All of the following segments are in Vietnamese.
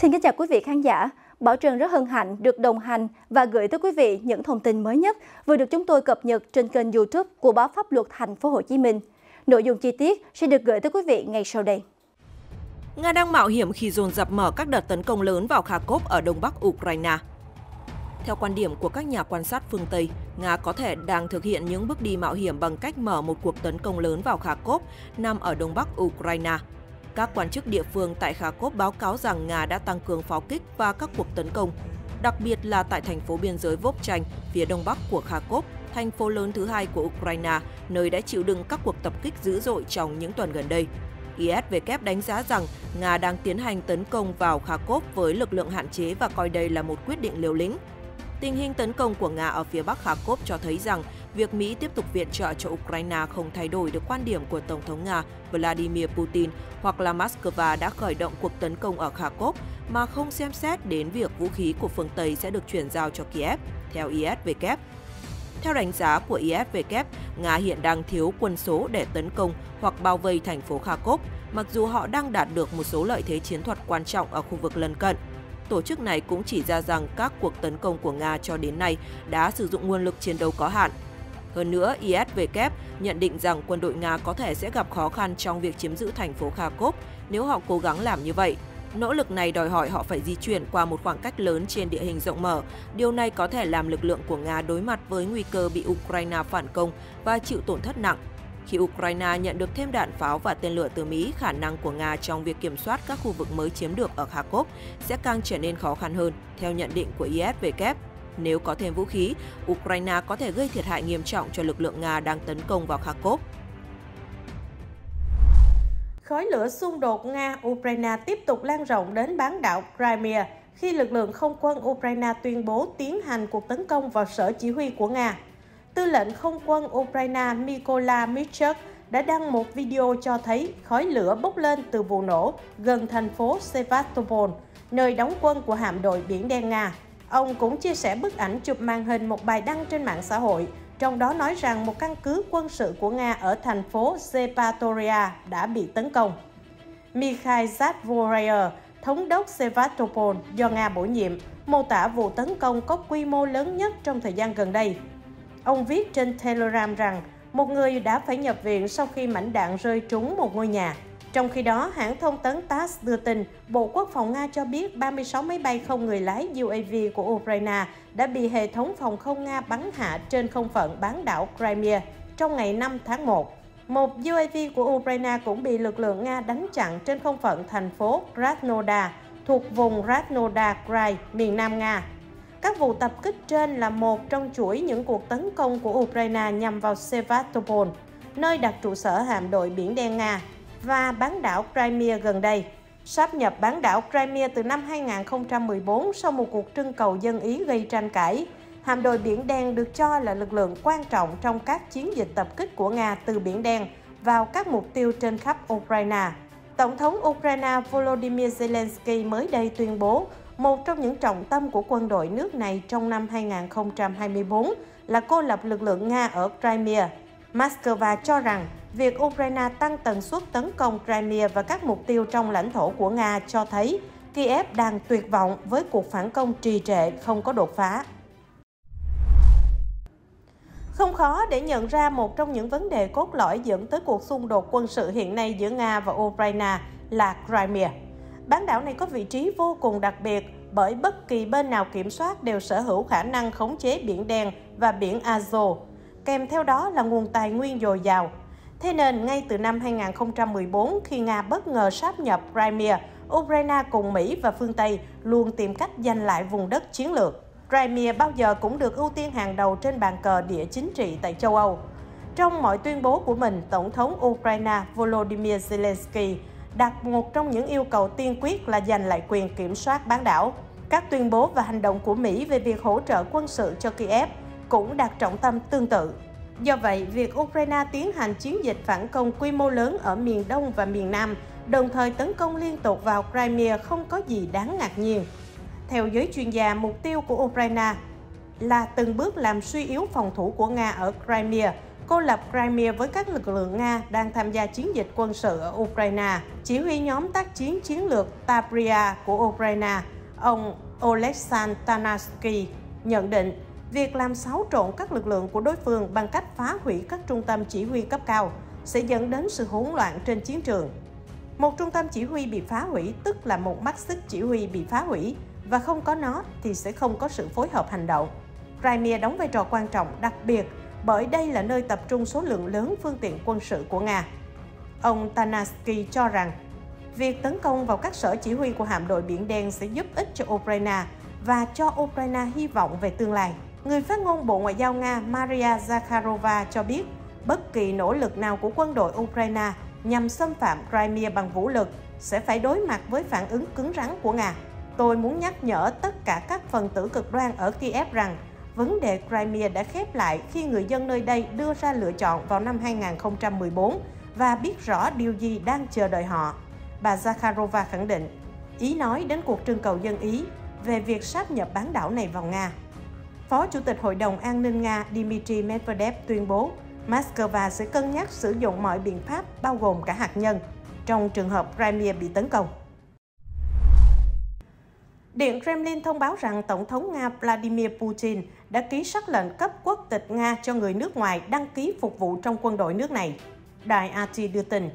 Xin kính chào quý vị khán giả. Bảo Trần rất hân hạnh được đồng hành và gửi tới quý vị những thông tin mới nhất vừa được chúng tôi cập nhật trên kênh YouTube của Báo Pháp Luật thành phố Hồ Chí Minh. Nội dung chi tiết sẽ được gửi tới quý vị ngay sau đây. Nga đang mạo hiểm khi dồn dập mở các đợt tấn công lớn vào Kharkov ở đông bắc Ukraine. Theo quan điểm của các nhà quan sát phương Tây, Nga có thể đang thực hiện những bước đi mạo hiểm bằng cách mở một cuộc tấn công lớn vào Kharkov nằm ở đông bắc Ukraine. Các quan chức địa phương tại Kharkov báo cáo rằng Nga đã tăng cường pháo kích và các cuộc tấn công, đặc biệt là tại thành phố biên giới Vovchanh, phía đông bắc của Kharkov, thành phố lớn thứ hai của Ukraine, nơi đã chịu đựng các cuộc tập kích dữ dội trong những tuần gần đây. ISW đánh giá rằng Nga đang tiến hành tấn công vào Kharkov với lực lượng hạn chế và coi đây là một quyết định liều lĩnh. Tình hình tấn công của Nga ở phía bắc Kharkov cho thấy rằng việc Mỹ tiếp tục viện trợ cho Ukraine không thay đổi được quan điểm của Tổng thống Nga Vladimir Putin hoặc là Moscow đã khởi động cuộc tấn công ở Kharkov mà không xem xét đến việc vũ khí của phương Tây sẽ được chuyển giao cho Kiev, theo ISW. Theo đánh giá của ISW, Nga hiện đang thiếu quân số để tấn công hoặc bao vây thành phố Kharkov, mặc dù họ đang đạt được một số lợi thế chiến thuật quan trọng ở khu vực lân cận. Tổ chức này cũng chỉ ra rằng các cuộc tấn công của Nga cho đến nay đã sử dụng nguồn lực chiến đấu có hạn. Hơn nữa, ISW nhận định rằng quân đội Nga có thể sẽ gặp khó khăn trong việc chiếm giữ thành phố Kharkov nếu họ cố gắng làm như vậy. Nỗ lực này đòi hỏi họ phải di chuyển qua một khoảng cách lớn trên địa hình rộng mở. Điều này có thể làm lực lượng của Nga đối mặt với nguy cơ bị Ukraine phản công và chịu tổn thất nặng. Khi Ukraine nhận được thêm đạn pháo và tên lửa từ Mỹ, khả năng của Nga trong việc kiểm soát các khu vực mới chiếm được ở Kharkov sẽ càng trở nên khó khăn hơn, theo nhận định của ISW. Nếu có thêm vũ khí, Ukraine có thể gây thiệt hại nghiêm trọng cho lực lượng Nga đang tấn công vào Kharkov. Khói lửa xung đột Nga-Ukraine tiếp tục lan rộng đến bán đảo Crimea khi lực lượng không quân Ukraine tuyên bố tiến hành cuộc tấn công vào sở chỉ huy của Nga. Tư lệnh không quân Ukraine Mykola Michuk đã đăng một video cho thấy khói lửa bốc lên từ vụ nổ gần thành phố Sevastopol, nơi đóng quân của hạm đội Biển Đen Nga. Ông cũng chia sẻ bức ảnh chụp màn hình một bài đăng trên mạng xã hội, trong đó nói rằng một căn cứ quân sự của Nga ở thành phố Zaporizhia đã bị tấn công. Mikhail Zadvorayer, thống đốc Sevastopol do Nga bổ nhiệm, mô tả vụ tấn công có quy mô lớn nhất trong thời gian gần đây. Ông viết trên Telegram rằng một người đã phải nhập viện sau khi mảnh đạn rơi trúng một ngôi nhà. Trong khi đó, hãng thông tấn TASS đưa tin Bộ Quốc phòng Nga cho biết 36 máy bay không người lái UAV của Ukraine đã bị hệ thống phòng không Nga bắn hạ trên không phận bán đảo Crimea trong ngày 5 tháng 1. Một UAV của Ukraine cũng bị lực lượng Nga đánh chặn trên không phận thành phố Krasnodar, thuộc vùng Krasnodar Krai, miền Nam Nga. Các vụ tập kích trên là một trong chuỗi những cuộc tấn công của Ukraine nhằm vào Sevastopol, nơi đặt trụ sở hạm đội Biển Đen Nga, và bán đảo Crimea gần đây. Sáp nhập bán đảo Crimea từ năm 2014 sau một cuộc trưng cầu dân Ý gây tranh cãi, hạm đội Biển Đen được cho là lực lượng quan trọng trong các chiến dịch tập kích của Nga từ Biển Đen vào các mục tiêu trên khắp Ukraine. Tổng thống Ukraine Volodymyr Zelensky mới đây tuyên bố một trong những trọng tâm của quân đội nước này trong năm 2024 là cô lập lực lượng Nga ở Crimea. Moscow cho rằng việc Ukraine tăng tần suất tấn công Crimea và các mục tiêu trong lãnh thổ của Nga cho thấy Kiev đang tuyệt vọng với cuộc phản công trì trệ không có đột phá. Không khó để nhận ra một trong những vấn đề cốt lõi dẫn tới cuộc xung đột quân sự hiện nay giữa Nga và Ukraine là Crimea. Bán đảo này có vị trí vô cùng đặc biệt bởi bất kỳ bên nào kiểm soát đều sở hữu khả năng khống chế Biển Đen và Biển Azov, kèm theo đó là nguồn tài nguyên dồi dào. Thế nên, ngay từ năm 2014, khi Nga bất ngờ sáp nhập Crimea, Ukraine cùng Mỹ và phương Tây luôn tìm cách giành lại vùng đất chiến lược. Crimea bao giờ cũng được ưu tiên hàng đầu trên bàn cờ địa chính trị tại châu Âu. Trong mọi tuyên bố của mình, Tổng thống Ukraine Volodymyr Zelensky đặt một trong những yêu cầu tiên quyết là giành lại quyền kiểm soát bán đảo. Các tuyên bố và hành động của Mỹ về việc hỗ trợ quân sự cho Kiev cũng đặt trọng tâm tương tự. Do vậy, việc Ukraine tiến hành chiến dịch phản công quy mô lớn ở miền Đông và miền Nam, đồng thời tấn công liên tục vào Crimea không có gì đáng ngạc nhiên. Theo giới chuyên gia, mục tiêu của Ukraine là từng bước làm suy yếu phòng thủ của Nga ở Crimea, cô lập Crimea với các lực lượng Nga đang tham gia chiến dịch quân sự ở Ukraine. Chỉ huy nhóm tác chiến chiến lược Zaporizhia của Ukraine, ông Oleksandr Tarnavskyi nhận định việc làm xáo trộn các lực lượng của đối phương bằng cách phá hủy các trung tâm chỉ huy cấp cao sẽ dẫn đến sự hỗn loạn trên chiến trường. Một trung tâm chỉ huy bị phá hủy tức là một mắt xích chỉ huy bị phá hủy, và không có nó thì sẽ không có sự phối hợp hành động. Crimea đóng vai trò quan trọng đặc biệt bởi đây là nơi tập trung số lượng lớn phương tiện quân sự của Nga. Ông Tarnavskyi cho rằng, việc tấn công vào các sở chỉ huy của hạm đội Biển Đen sẽ giúp ích cho Ukraine và cho Ukraine hy vọng về tương lai. Người phát ngôn Bộ Ngoại giao Nga Maria Zakharova cho biết, bất kỳ nỗ lực nào của quân đội Ukraine nhằm xâm phạm Crimea bằng vũ lực sẽ phải đối mặt với phản ứng cứng rắn của Nga. Tôi muốn nhắc nhở tất cả các phần tử cực đoan ở Kiev rằng vấn đề Crimea đã khép lại khi người dân nơi đây đưa ra lựa chọn vào năm 2014 và biết rõ điều gì đang chờ đợi họ. Bà Zakharova khẳng định, ý nói đến cuộc trưng cầu dân Ý về việc sáp nhập bán đảo này vào Nga. Phó Chủ tịch Hội đồng An ninh Nga Dmitry Medvedev tuyên bố, Moscow sẽ cân nhắc sử dụng mọi biện pháp, bao gồm cả hạt nhân, trong trường hợp Crimea bị tấn công. Điện Kremlin thông báo rằng Tổng thống Nga Vladimir Putin đã ký sắc lệnh cấp quốc tịch Nga cho người nước ngoài đăng ký phục vụ trong quân đội nước này. Đài RT đưa tin,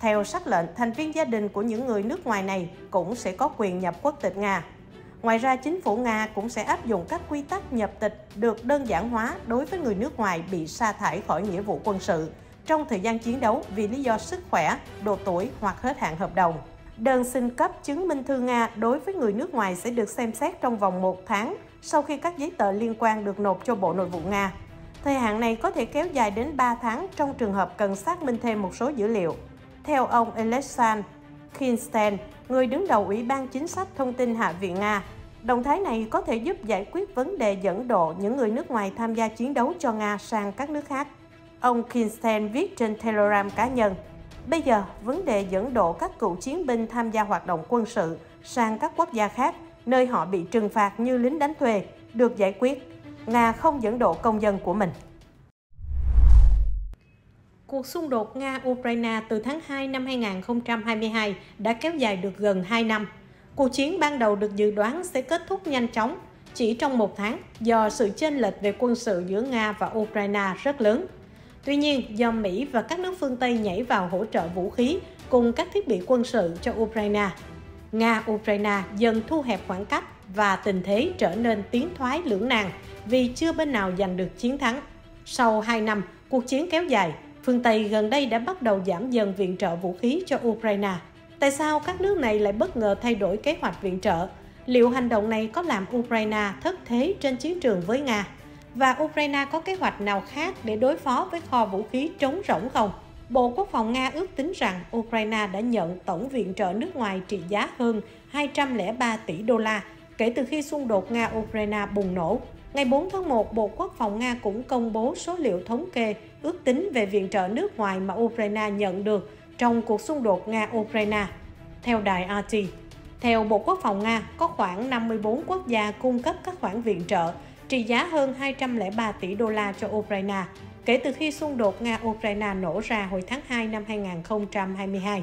theo sắc lệnh, thành viên gia đình của những người nước ngoài này cũng sẽ có quyền nhập quốc tịch Nga. Ngoài ra, chính phủ Nga cũng sẽ áp dụng các quy tắc nhập tịch được đơn giản hóa đối với người nước ngoài bị sa thải khỏi nghĩa vụ quân sự trong thời gian chiến đấu vì lý do sức khỏe, độ tuổi hoặc hết hạn hợp đồng. Đơn xin cấp chứng minh thư Nga đối với người nước ngoài sẽ được xem xét trong vòng 1 tháng sau khi các giấy tờ liên quan được nộp cho Bộ Nội vụ Nga. Thời hạn này có thể kéo dài đến 3 tháng trong trường hợp cần xác minh thêm một số dữ liệu. Theo ông Alexander Kinstein, người đứng đầu Ủy ban Chính sách Thông tin Hạ viện Nga, động thái này có thể giúp giải quyết vấn đề dẫn độ những người nước ngoài tham gia chiến đấu cho Nga sang các nước khác. Ông Kinstein viết trên Telegram cá nhân, bây giờ, vấn đề dẫn độ các cựu chiến binh tham gia hoạt động quân sự sang các quốc gia khác, nơi họ bị trừng phạt như lính đánh thuê, được giải quyết. Nga không dẫn độ công dân của mình. Cuộc xung đột Nga-Ukraine từ tháng 2 năm 2022 đã kéo dài được gần 2 năm. Cuộc chiến ban đầu được dự đoán sẽ kết thúc nhanh chóng, chỉ trong 1 tháng, do sự chênh lệch về quân sự giữa Nga và Ukraine rất lớn. Tuy nhiên, do Mỹ và các nước phương Tây nhảy vào hỗ trợ vũ khí cùng các thiết bị quân sự cho Ukraine, Nga-Ukraine dần thu hẹp khoảng cách và tình thế trở nên tiến thoái lưỡng nan vì chưa bên nào giành được chiến thắng. Sau 2 năm, cuộc chiến kéo dài, phương Tây gần đây đã bắt đầu giảm dần viện trợ vũ khí cho Ukraine. Tại sao các nước này lại bất ngờ thay đổi kế hoạch viện trợ? Liệu hành động này có làm Ukraine thất thế trên chiến trường với Nga? Và Ukraine có kế hoạch nào khác để đối phó với kho vũ khí trống rỗng không? Bộ Quốc phòng Nga ước tính rằng Ukraine đã nhận tổng viện trợ nước ngoài trị giá hơn 203 tỷ đô la kể từ khi xung đột Nga-Ukraine bùng nổ. Ngày 4 tháng 1, Bộ Quốc phòng Nga cũng công bố số liệu thống kê ước tính về viện trợ nước ngoài mà Ukraine nhận được trong cuộc xung đột Nga-Ukraine. Theo đài RT, theo Bộ Quốc phòng Nga, có khoảng 54 quốc gia cung cấp các khoản viện trợ trị giá hơn 203 tỷ đô la cho Ukraine kể từ khi xung đột Nga-Ukraine nổ ra hồi tháng 2 năm 2022.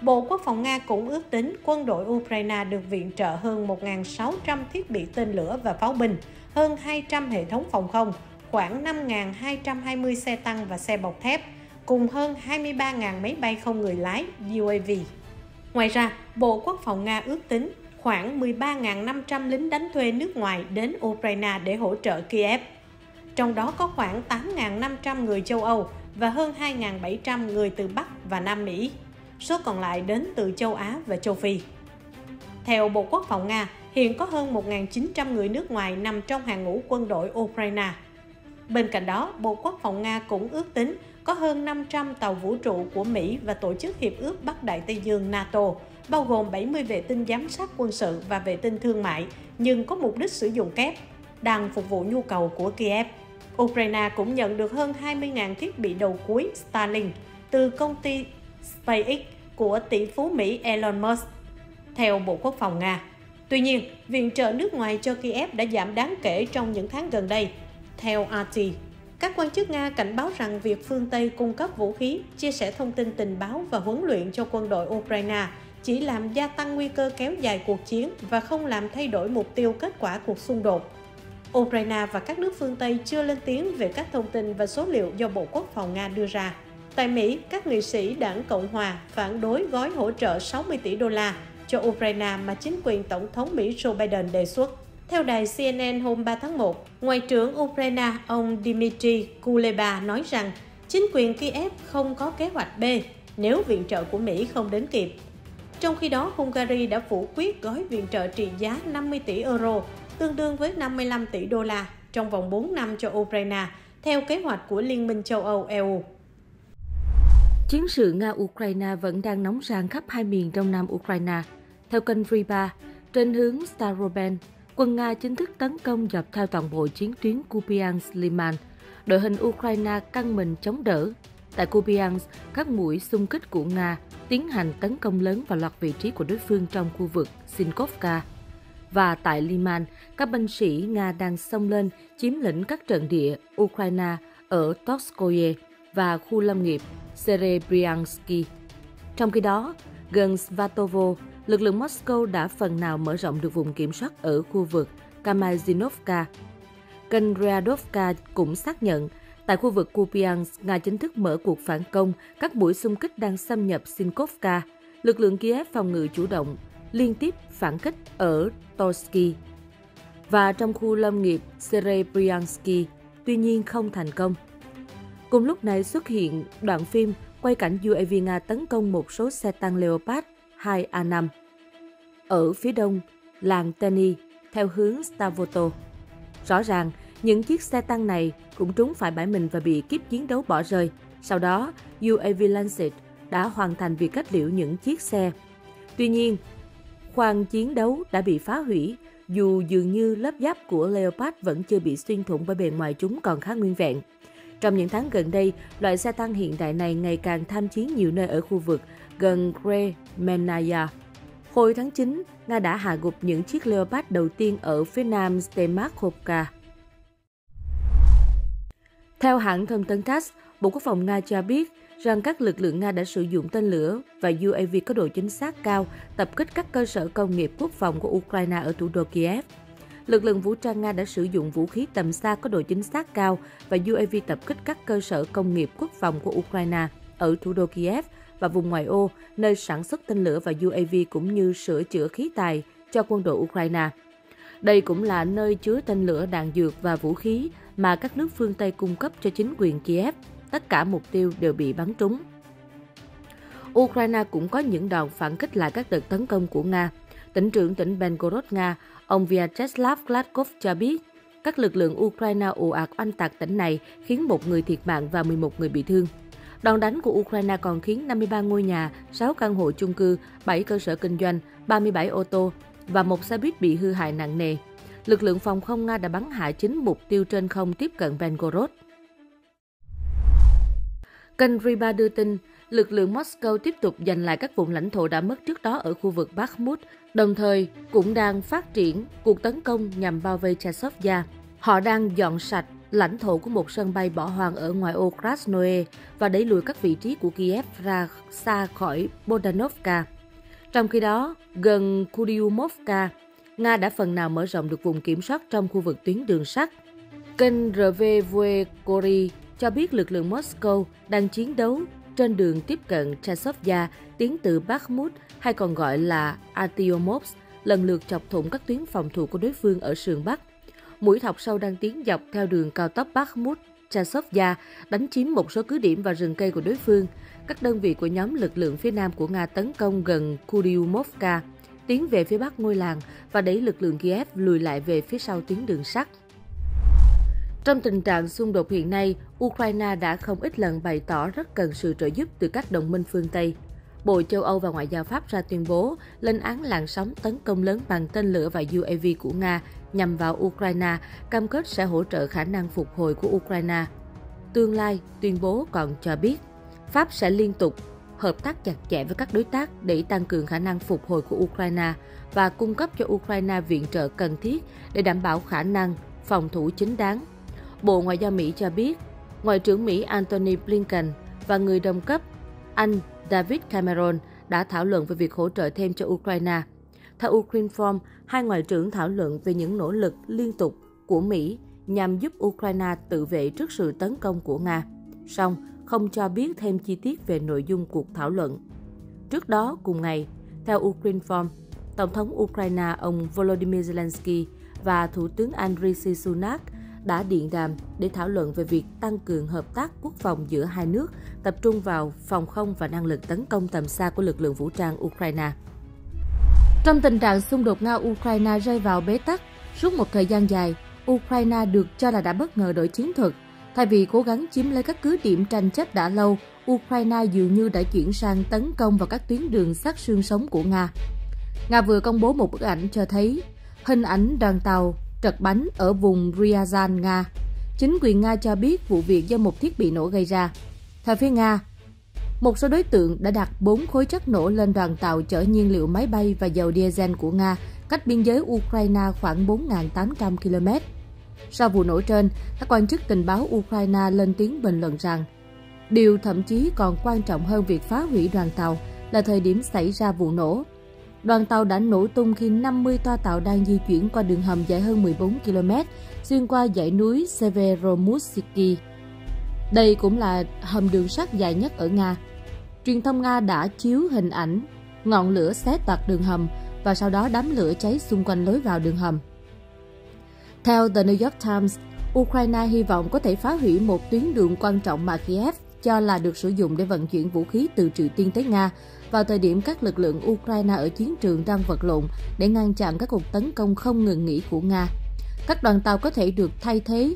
Bộ Quốc phòng Nga cũng ước tính quân đội Ukraine được viện trợ hơn 1.600 thiết bị tên lửa và pháo binh, hơn 200 hệ thống phòng không, khoảng 5.220 xe tăng và xe bọc thép, cùng hơn 23.000 máy bay không người lái UAV. Ngoài ra, Bộ Quốc phòng Nga ước tính khoảng 13.500 lính đánh thuê nước ngoài đến Ukraine để hỗ trợ Kiev. Trong đó có khoảng 8.500 người châu Âu và hơn 2.700 người từ Bắc và Nam Mỹ. Số còn lại đến từ châu Á và châu Phi. Theo Bộ Quốc phòng Nga, hiện có hơn 1.900 người nước ngoài nằm trong hàng ngũ quân đội Ukraine. Bên cạnh đó, Bộ Quốc phòng Nga cũng ước tính có hơn 500 tàu vũ trụ của Mỹ và Tổ chức Hiệp ước Bắc Đại Tây Dương NATO, bao gồm 70 vệ tinh giám sát quân sự và vệ tinh thương mại, nhưng có mục đích sử dụng kép, đang phục vụ nhu cầu của Kiev. Ukraine cũng nhận được hơn 20.000 thiết bị đầu cuối Starlink từ công ty SpaceX của tỷ phú Mỹ Elon Musk, theo Bộ Quốc phòng Nga. Tuy nhiên, viện trợ nước ngoài cho Kiev đã giảm đáng kể trong những tháng gần đây, theo RT. Các quan chức Nga cảnh báo rằng việc phương Tây cung cấp vũ khí, chia sẻ thông tin tình báo và huấn luyện cho quân đội Ukraine chỉ làm gia tăng nguy cơ kéo dài cuộc chiến và không làm thay đổi mục tiêu kết quả cuộc xung đột. Ukraine và các nước phương Tây chưa lên tiếng về các thông tin và số liệu do Bộ Quốc phòng Nga đưa ra. Tại Mỹ, các nghị sĩ đảng Cộng hòa phản đối gói hỗ trợ 60 tỷ đô la cho Ukraine mà chính quyền Tổng thống Mỹ Joe Biden đề xuất. Theo đài CNN hôm 3 tháng 1, Ngoại trưởng Ukraine ông Dmitry Kuleba nói rằng chính quyền Kiev không có kế hoạch B nếu viện trợ của Mỹ không đến kịp. Trong khi đó, Hungary đã phủ quyết gói viện trợ trị giá 50 tỷ euro, tương đương với 55 tỷ đô la, trong vòng 4 năm cho Ukraine, theo kế hoạch của Liên minh châu Âu EU. Chiến sự Nga-Ukraine vẫn đang nóng ran khắp hai miền đông nam Ukraine. Theo kênh Riba, trên hướng Staroben, quân Nga chính thức tấn công dọc theo toàn bộ chiến tuyến Kupiansk-Liman. Đội hình Ukraine căng mình chống đỡ. Tại Kupiansk, các mũi xung kích của Nga tiến hành tấn công lớn vào loạt vị trí của đối phương trong khu vực Sinkovka. Và tại Liman, các binh sĩ Nga đang xông lên chiếm lĩnh các trận địa Ukraine ở Torskoye và khu lâm nghiệp Serebryansky. Trong khi đó, gần Svatovo, lực lượng Moscow đã phần nào mở rộng được vùng kiểm soát ở khu vực Kamyazinovka. Kênh Ryadovka cũng xác nhận, tại khu vực Kupiansk, Nga chính thức mở cuộc phản công, các mũi xung kích đang xâm nhập Sinkovka. Lực lượng Kiev phòng ngự chủ động, liên tiếp phản kích ở Torsky và trong khu lâm nghiệp Serebryansky, tuy nhiên không thành công. Cùng lúc này xuất hiện đoạn phim quay cảnh UAV Nga tấn công một số xe tăng Leopard 2A5 ở phía đông làng Teni theo hướng Stavoto. Rõ ràng, những chiếc xe tăng này cũng trúng phải bãi mình và bị kíp chiến đấu bỏ rơi. Sau đó, UAV Lancet đã hoàn thành việc cách liễu những chiếc xe. Tuy nhiên, khoang chiến đấu đã bị phá hủy, dù dường như lớp giáp của Leopard vẫn chưa bị xuyên thủng bởi bề ngoài chúng còn khá nguyên vẹn. Trong những tháng gần đây, loại xe tăng hiện đại này ngày càng tham chiến nhiều nơi ở khu vực gần Kremenaya. Hồi tháng 9, Nga đã hạ gục những chiếc Leopard đầu tiên ở phía nam Stemakhovka. Theo hãng thông tấn TASS, Bộ Quốc phòng Nga cho biết rằng các lực lượng Nga đã sử dụng tên lửa và UAV có độ chính xác cao tập kích các cơ sở công nghiệp quốc phòng của Ukraine ở thủ đô Kiev. Lực lượng vũ trang Nga đã sử dụng vũ khí tầm xa có độ chính xác cao và UAV tập kích các cơ sở công nghiệp quốc phòng của Ukraine ở thủ đô Kiev và vùng ngoại ô, nơi sản xuất tên lửa và UAV cũng như sửa chữa khí tài cho quân đội Ukraine. Đây cũng là nơi chứa tên lửa, đạn dược và vũ khí mà các nước phương Tây cung cấp cho chính quyền Kiev. Tất cả mục tiêu đều bị bắn trúng. Ukraine cũng có những đòn phản kích lại các đợt tấn công của Nga. Tỉnh trưởng tỉnh Belgorod, Nga, ông Vyacheslav Gladkov cho biết, các lực lượng Ukraine ồ ạt oanh tạc tỉnh này khiến một người thiệt mạng và 11 người bị thương. Đòn đánh của Ukraine còn khiến 53 ngôi nhà, 6 căn hộ chung cư, 7 cơ sở kinh doanh, 37 ô tô và một xe buýt bị hư hại nặng nề. Lực lượng phòng không Nga đã bắn hạ 9 mục tiêu trên không tiếp cận Belgorod. Kênh Riba đưa tin, lực lượng Moscow tiếp tục giành lại các vùng lãnh thổ đã mất trước đó ở khu vực Bakhmut, đồng thời cũng đang phát triển cuộc tấn công nhằm bao vây Chasiv Yar. Họ đang dọn sạch lãnh thổ của một sân bay bỏ hoang ở ngoại ô Krasnoe và đẩy lùi các vị trí của Kiev ra xa khỏi Bodanovka. Trong khi đó, gần Kuryumovka, Nga đã phần nào mở rộng được vùng kiểm soát trong khu vực tuyến đường sắt. Kênh Rvvkori cho biết lực lượng Moscow đang chiến đấu trên đường tiếp cận Chasiv Yar tiến từ Bakhmut hay còn gọi là Artyomovsk, lần lượt chọc thủng các tuyến phòng thủ của đối phương ở sườn Bắc. Mũi thọc sâu đang tiến dọc theo đường cao tốc Bakhmut Chasiv Yar, đánh chiếm một số cứ điểm và rừng cây của đối phương. Các đơn vị của nhóm lực lượng phía nam của Nga tấn công gần Kuryumovka, tiến về phía bắc ngôi làng và đẩy lực lượng Kiev lùi lại về phía sau tuyến đường sắt. Trong tình trạng xung đột hiện nay, Ukraine đã không ít lần bày tỏ rất cần sự trợ giúp từ các đồng minh phương Tây. Bộ châu Âu và Ngoại giao Pháp ra tuyên bố lên án làn sóng tấn công lớn bằng tên lửa và UAV của Nga nhằm vào Ukraine, cam kết sẽ hỗ trợ khả năng phục hồi của Ukraine. Tương lai, tuyên bố còn cho biết, Pháp sẽ liên tục hợp tác chặt chẽ với các đối tác để tăng cường khả năng phục hồi của Ukraine và cung cấp cho Ukraine viện trợ cần thiết để đảm bảo khả năng phòng thủ chính đáng. Bộ Ngoại giao Mỹ cho biết, Ngoại trưởng Mỹ Antony Blinken và người đồng cấp Anh David Cameron đã thảo luận về việc hỗ trợ thêm cho Ukraine. Theo Ukrinform, hai ngoại trưởng thảo luận về những nỗ lực liên tục của Mỹ nhằm giúp Ukraine tự vệ trước sự tấn công của Nga, song không cho biết thêm chi tiết về nội dung cuộc thảo luận. Trước đó, cùng ngày, theo Ukrinform, Tổng thống Ukraine ông Volodymyr Zelensky và Thủ tướng Anh Rishi Sunak đã điện đàm để thảo luận về việc tăng cường hợp tác quốc phòng giữa hai nước, tập trung vào phòng không và năng lực tấn công tầm xa của lực lượng vũ trang Ukraine. Trong tình trạng xung đột Nga-Ukraine rơi vào bế tắc, suốt một thời gian dài, Ukraine được cho là đã bất ngờ đổi chiến thuật. Thay vì cố gắng chiếm lấy các cứ điểm tranh chấp đã lâu, Ukraine dường như đã chuyển sang tấn công vào các tuyến đường sắt xương sống của Nga. Nga vừa công bố một bức ảnh cho thấy hình ảnh đoàn tàu trật bánh ở vùng Ryazan, Nga. Chính quyền Nga cho biết vụ việc do một thiết bị nổ gây ra. Theo phía Nga, một số đối tượng đã đặt 4 khối chất nổ lên đoàn tàu chở nhiên liệu máy bay và dầu diesel của Nga cách biên giới Ukraine khoảng 4.800 km. Sau vụ nổ trên, các quan chức tình báo Ukraine lên tiếng bình luận rằng điều thậm chí còn quan trọng hơn việc phá hủy đoàn tàu là thời điểm xảy ra vụ nổ. Đoàn tàu đã nổ tung khi 50 toa tàu đang di chuyển qua đường hầm dài hơn 14 km, xuyên qua dãy núi Severomorskiy. Đây cũng là hầm đường sắt dài nhất ở Nga. Truyền thông Nga đã chiếu hình ảnh ngọn lửa xé toạc đường hầm và sau đó đám lửa cháy xung quanh lối vào đường hầm. Theo The New York Times, Ukraine hy vọng có thể phá hủy một tuyến đường quan trọng mà Kiev cho là được sử dụng để vận chuyển vũ khí từ Triều Tiên tới Nga, vào thời điểm các lực lượng Ukraine ở chiến trường đang vật lộn để ngăn chặn các cuộc tấn công không ngừng nghỉ của Nga. Các đoàn tàu có thể được thay thế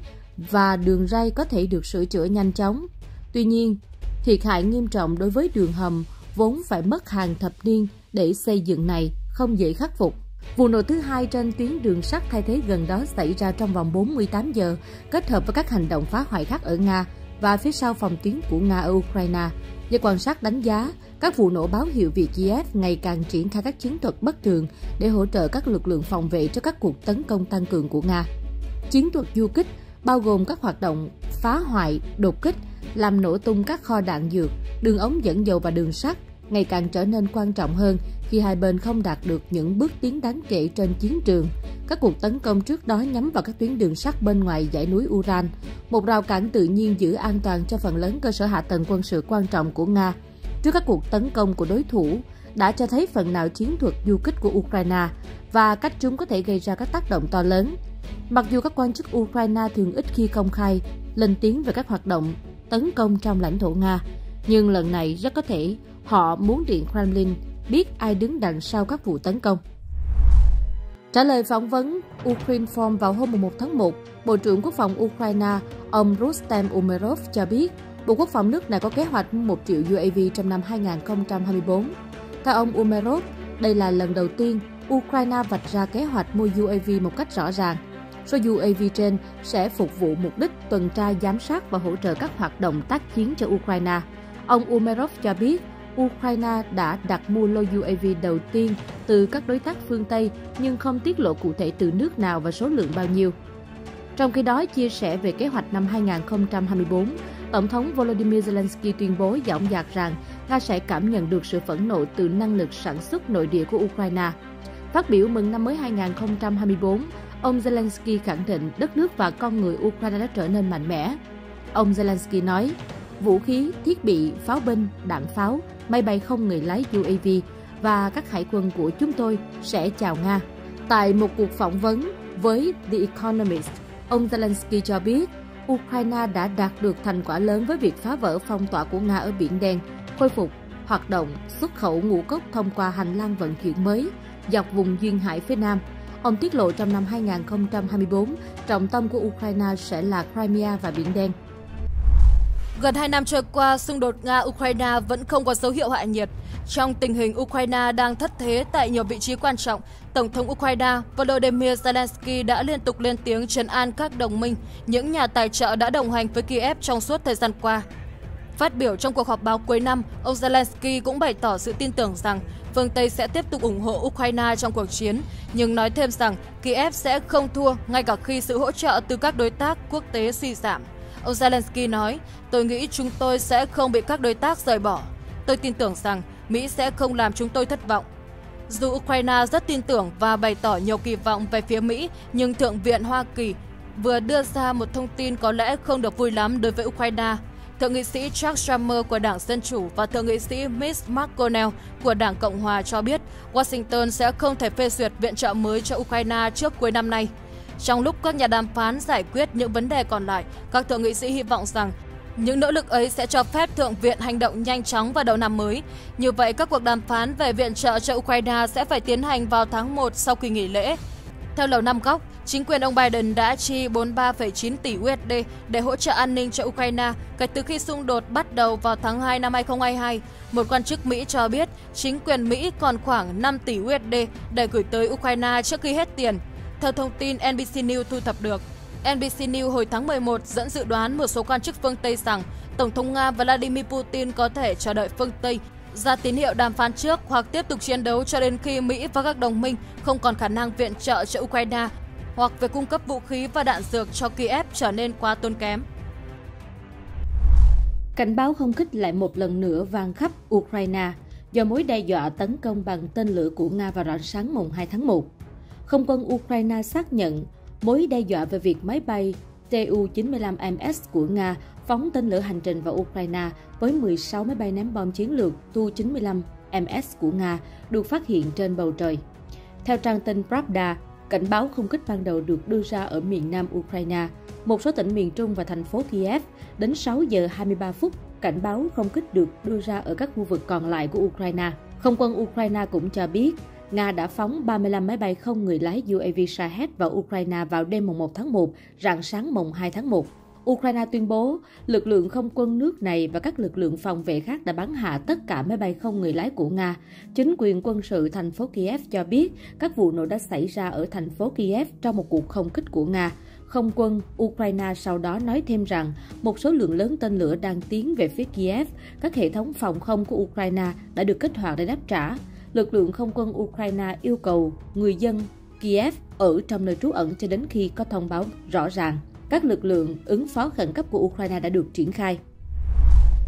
và đường ray có thể được sửa chữa nhanh chóng. Tuy nhiên, thiệt hại nghiêm trọng đối với đường hầm vốn phải mất hàng thập niên để xây dựng này không dễ khắc phục. Vụ nổ thứ hai trên tuyến đường sắt thay thế gần đó xảy ra trong vòng 48 giờ, kết hợp với các hành động phá hoại khác ở Nga và phía sau phòng tuyến của Nga ở Ukraine. Giới quan sát đánh giá, các vụ nổ báo hiệu việc Kiev ngày càng triển khai các chiến thuật bất thường để hỗ trợ các lực lượng phòng vệ cho các cuộc tấn công tăng cường của Nga. Chiến thuật du kích bao gồm các hoạt động phá hoại, đột kích, làm nổ tung các kho đạn dược, đường ống dẫn dầu và đường sắt ngày càng trở nên quan trọng hơn khi hai bên không đạt được những bước tiến đáng kể trên chiến trường. Các cuộc tấn công trước đó nhắm vào các tuyến đường sắt bên ngoài dãy núi Ural, một rào cản tự nhiên giữ an toàn cho phần lớn cơ sở hạ tầng quân sự quan trọng của Nga. Trước các cuộc tấn công của đối thủ đã cho thấy phần nào chiến thuật du kích của Ukraine và cách chúng có thể gây ra các tác động to lớn. Mặc dù các quan chức Ukraine thường ít khi công khai lên tiếng về các hoạt động tấn công trong lãnh thổ Nga, nhưng lần này rất có thể họ muốn Điện Kremlin biết ai đứng đằng sau các vụ tấn công. Trả lời phỏng vấn Ukrinform vào hôm 11 tháng 1, Bộ trưởng Quốc phòng Ukraine, ông Rustem Umerov cho biết, Bộ Quốc phòng nước này có kế hoạch 1 triệu UAV trong năm 2024. Theo ông Umerov, đây là lần đầu tiên Ukraine vạch ra kế hoạch mua UAV một cách rõ ràng. Số UAV trên sẽ phục vụ mục đích tuần tra giám sát và hỗ trợ các hoạt động tác chiến cho Ukraine. Ông Umerov cho biết, Ukraine đã đặt mua lô UAV đầu tiên từ các đối tác phương Tây nhưng không tiết lộ cụ thể từ nước nào và số lượng bao nhiêu. Trong khi đó, chia sẻ về kế hoạch năm 2024, Tổng thống Volodymyr Zelensky tuyên bố dõng dạc rằng Nga sẽ cảm nhận được sự phẫn nộ từ năng lực sản xuất nội địa của Ukraine. Phát biểu mừng năm mới 2024, ông Zelensky khẳng định đất nước và con người Ukraine đã trở nên mạnh mẽ. Ông Zelensky nói, vũ khí, thiết bị, pháo binh, đạn pháo, máy bay không người lái UAV và các hải quân của chúng tôi sẽ chào Nga. Tại một cuộc phỏng vấn với The Economist, ông Zelensky cho biết Ukraine đã đạt được thành quả lớn với việc phá vỡ phong tỏa của Nga ở Biển Đen, khôi phục hoạt động xuất khẩu ngũ cốc thông qua hành lang vận chuyển mới dọc vùng duyên hải phía Nam. Ông tiết lộ trong năm 2024, trọng tâm của Ukraine sẽ là Crimea và Biển Đen. Gần 2 năm trôi qua, xung đột Nga-Ukraine vẫn không có dấu hiệu hạ nhiệt. Trong tình hình Ukraine đang thất thế tại nhiều vị trí quan trọng, Tổng thống Ukraine Volodymyr Zelensky đã liên tục lên tiếng trấn an các đồng minh, những nhà tài trợ đã đồng hành với Kiev trong suốt thời gian qua. Phát biểu trong cuộc họp báo cuối năm, ông Zelensky cũng bày tỏ sự tin tưởng rằng phương Tây sẽ tiếp tục ủng hộ Ukraine trong cuộc chiến, nhưng nói thêm rằng Kiev sẽ không thua ngay cả khi sự hỗ trợ từ các đối tác quốc tế suy giảm. Ông Zelensky nói, tôi nghĩ chúng tôi sẽ không bị các đối tác rời bỏ. Tôi tin tưởng rằng Mỹ sẽ không làm chúng tôi thất vọng. Dù Ukraine rất tin tưởng và bày tỏ nhiều kỳ vọng về phía Mỹ, nhưng Thượng viện Hoa Kỳ vừa đưa ra một thông tin có lẽ không được vui lắm đối với Ukraine. Thượng nghị sĩ Chuck Schumer của Đảng Dân Chủ và Thượng nghị sĩ Mitch McConnell của Đảng Cộng Hòa cho biết Washington sẽ không thể phê duyệt viện trợ mới cho Ukraine trước cuối năm nay. Trong lúc các nhà đàm phán giải quyết những vấn đề còn lại, các thượng nghị sĩ hy vọng rằng những nỗ lực ấy sẽ cho phép Thượng viện hành động nhanh chóng vào đầu năm mới. Như vậy, các cuộc đàm phán về viện trợ cho Ukraine sẽ phải tiến hành vào tháng 1 sau kỳ nghỉ lễ. Theo Lầu Năm Góc, chính quyền ông Biden đã chi 43,9 tỷ USD để hỗ trợ an ninh cho Ukraine kể từ khi xung đột bắt đầu vào tháng 2 năm 2022. Một quan chức Mỹ cho biết chính quyền Mỹ còn khoảng 5 tỷ USD để gửi tới Ukraine trước khi hết tiền. Theo thông tin NBC News thu thập được, NBC News hồi tháng 11 dẫn dự đoán một số quan chức phương Tây rằng Tổng thống Nga Vladimir Putin có thể chờ đợi phương Tây ra tín hiệu đàm phán trước hoặc tiếp tục chiến đấu cho đến khi Mỹ và các đồng minh không còn khả năng viện trợ cho Ukraine hoặc việc cung cấp vũ khí và đạn dược cho Kiev trở nên quá tốn kém. Cảnh báo không kích lại một lần nữa vang khắp Ukraine do mối đe dọa tấn công bằng tên lửa của Nga vào rạng sáng mùng 2 tháng 1. Không quân Ukraine xác nhận mối đe dọa về việc máy bay Tu-95MS của Nga phóng tên lửa hành trình vào Ukraine với 16 máy bay ném bom chiến lược Tu-95MS của Nga được phát hiện trên bầu trời. Theo trang tin Pravda, cảnh báo không kích ban đầu được đưa ra ở miền nam Ukraine, một số tỉnh miền Trung và thành phố Kiev. Đến 6 giờ 23 phút, cảnh báo không kích được đưa ra ở các khu vực còn lại của Ukraine. Không quân Ukraine cũng cho biết, Nga đã phóng 35 máy bay không người lái UAV Shahed vào Ukraine vào đêm mùng 1 tháng 1, rạng sáng mùng 2 tháng 1. Ukraine tuyên bố lực lượng không quân nước này và các lực lượng phòng vệ khác đã bắn hạ tất cả máy bay không người lái của Nga. Chính quyền quân sự thành phố Kiev cho biết các vụ nổ đã xảy ra ở thành phố Kiev trong một cuộc không kích của Nga. Không quân Ukraine sau đó nói thêm rằng một số lượng lớn tên lửa đang tiến về phía Kiev. Các hệ thống phòng không của Ukraine đã được kích hoạt để đáp trả. Lực lượng không quân Ukraine yêu cầu người dân Kiev ở trong nơi trú ẩn cho đến khi có thông báo rõ ràng. Các lực lượng ứng phó khẩn cấp của Ukraine đã được triển khai.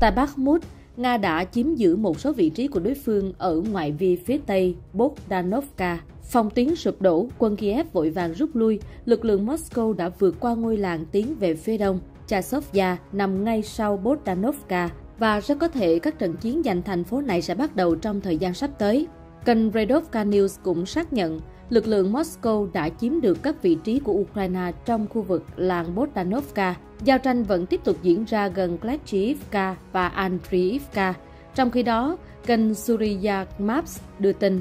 Tại Bakhmut, Nga đã chiếm giữ một số vị trí của đối phương ở ngoại vi phía tây Bogdanovka. Phòng tuyến sụp đổ, quân Kiev vội vàng rút lui. Lực lượng Moscow đã vượt qua ngôi làng tiến về phía đông. Chasiv Yar nằm ngay sau Bogdanovka và rất có thể các trận chiến giành thành phố này sẽ bắt đầu trong thời gian sắp tới. Kênh Redovka News cũng xác nhận lực lượng Moscow đã chiếm được các vị trí của Ukraine trong khu vực làng Bogdanovka. Giao tranh vẫn tiếp tục diễn ra gần Klechivka và Andriivka. Trong khi đó, kênh Suriya Maps đưa tin,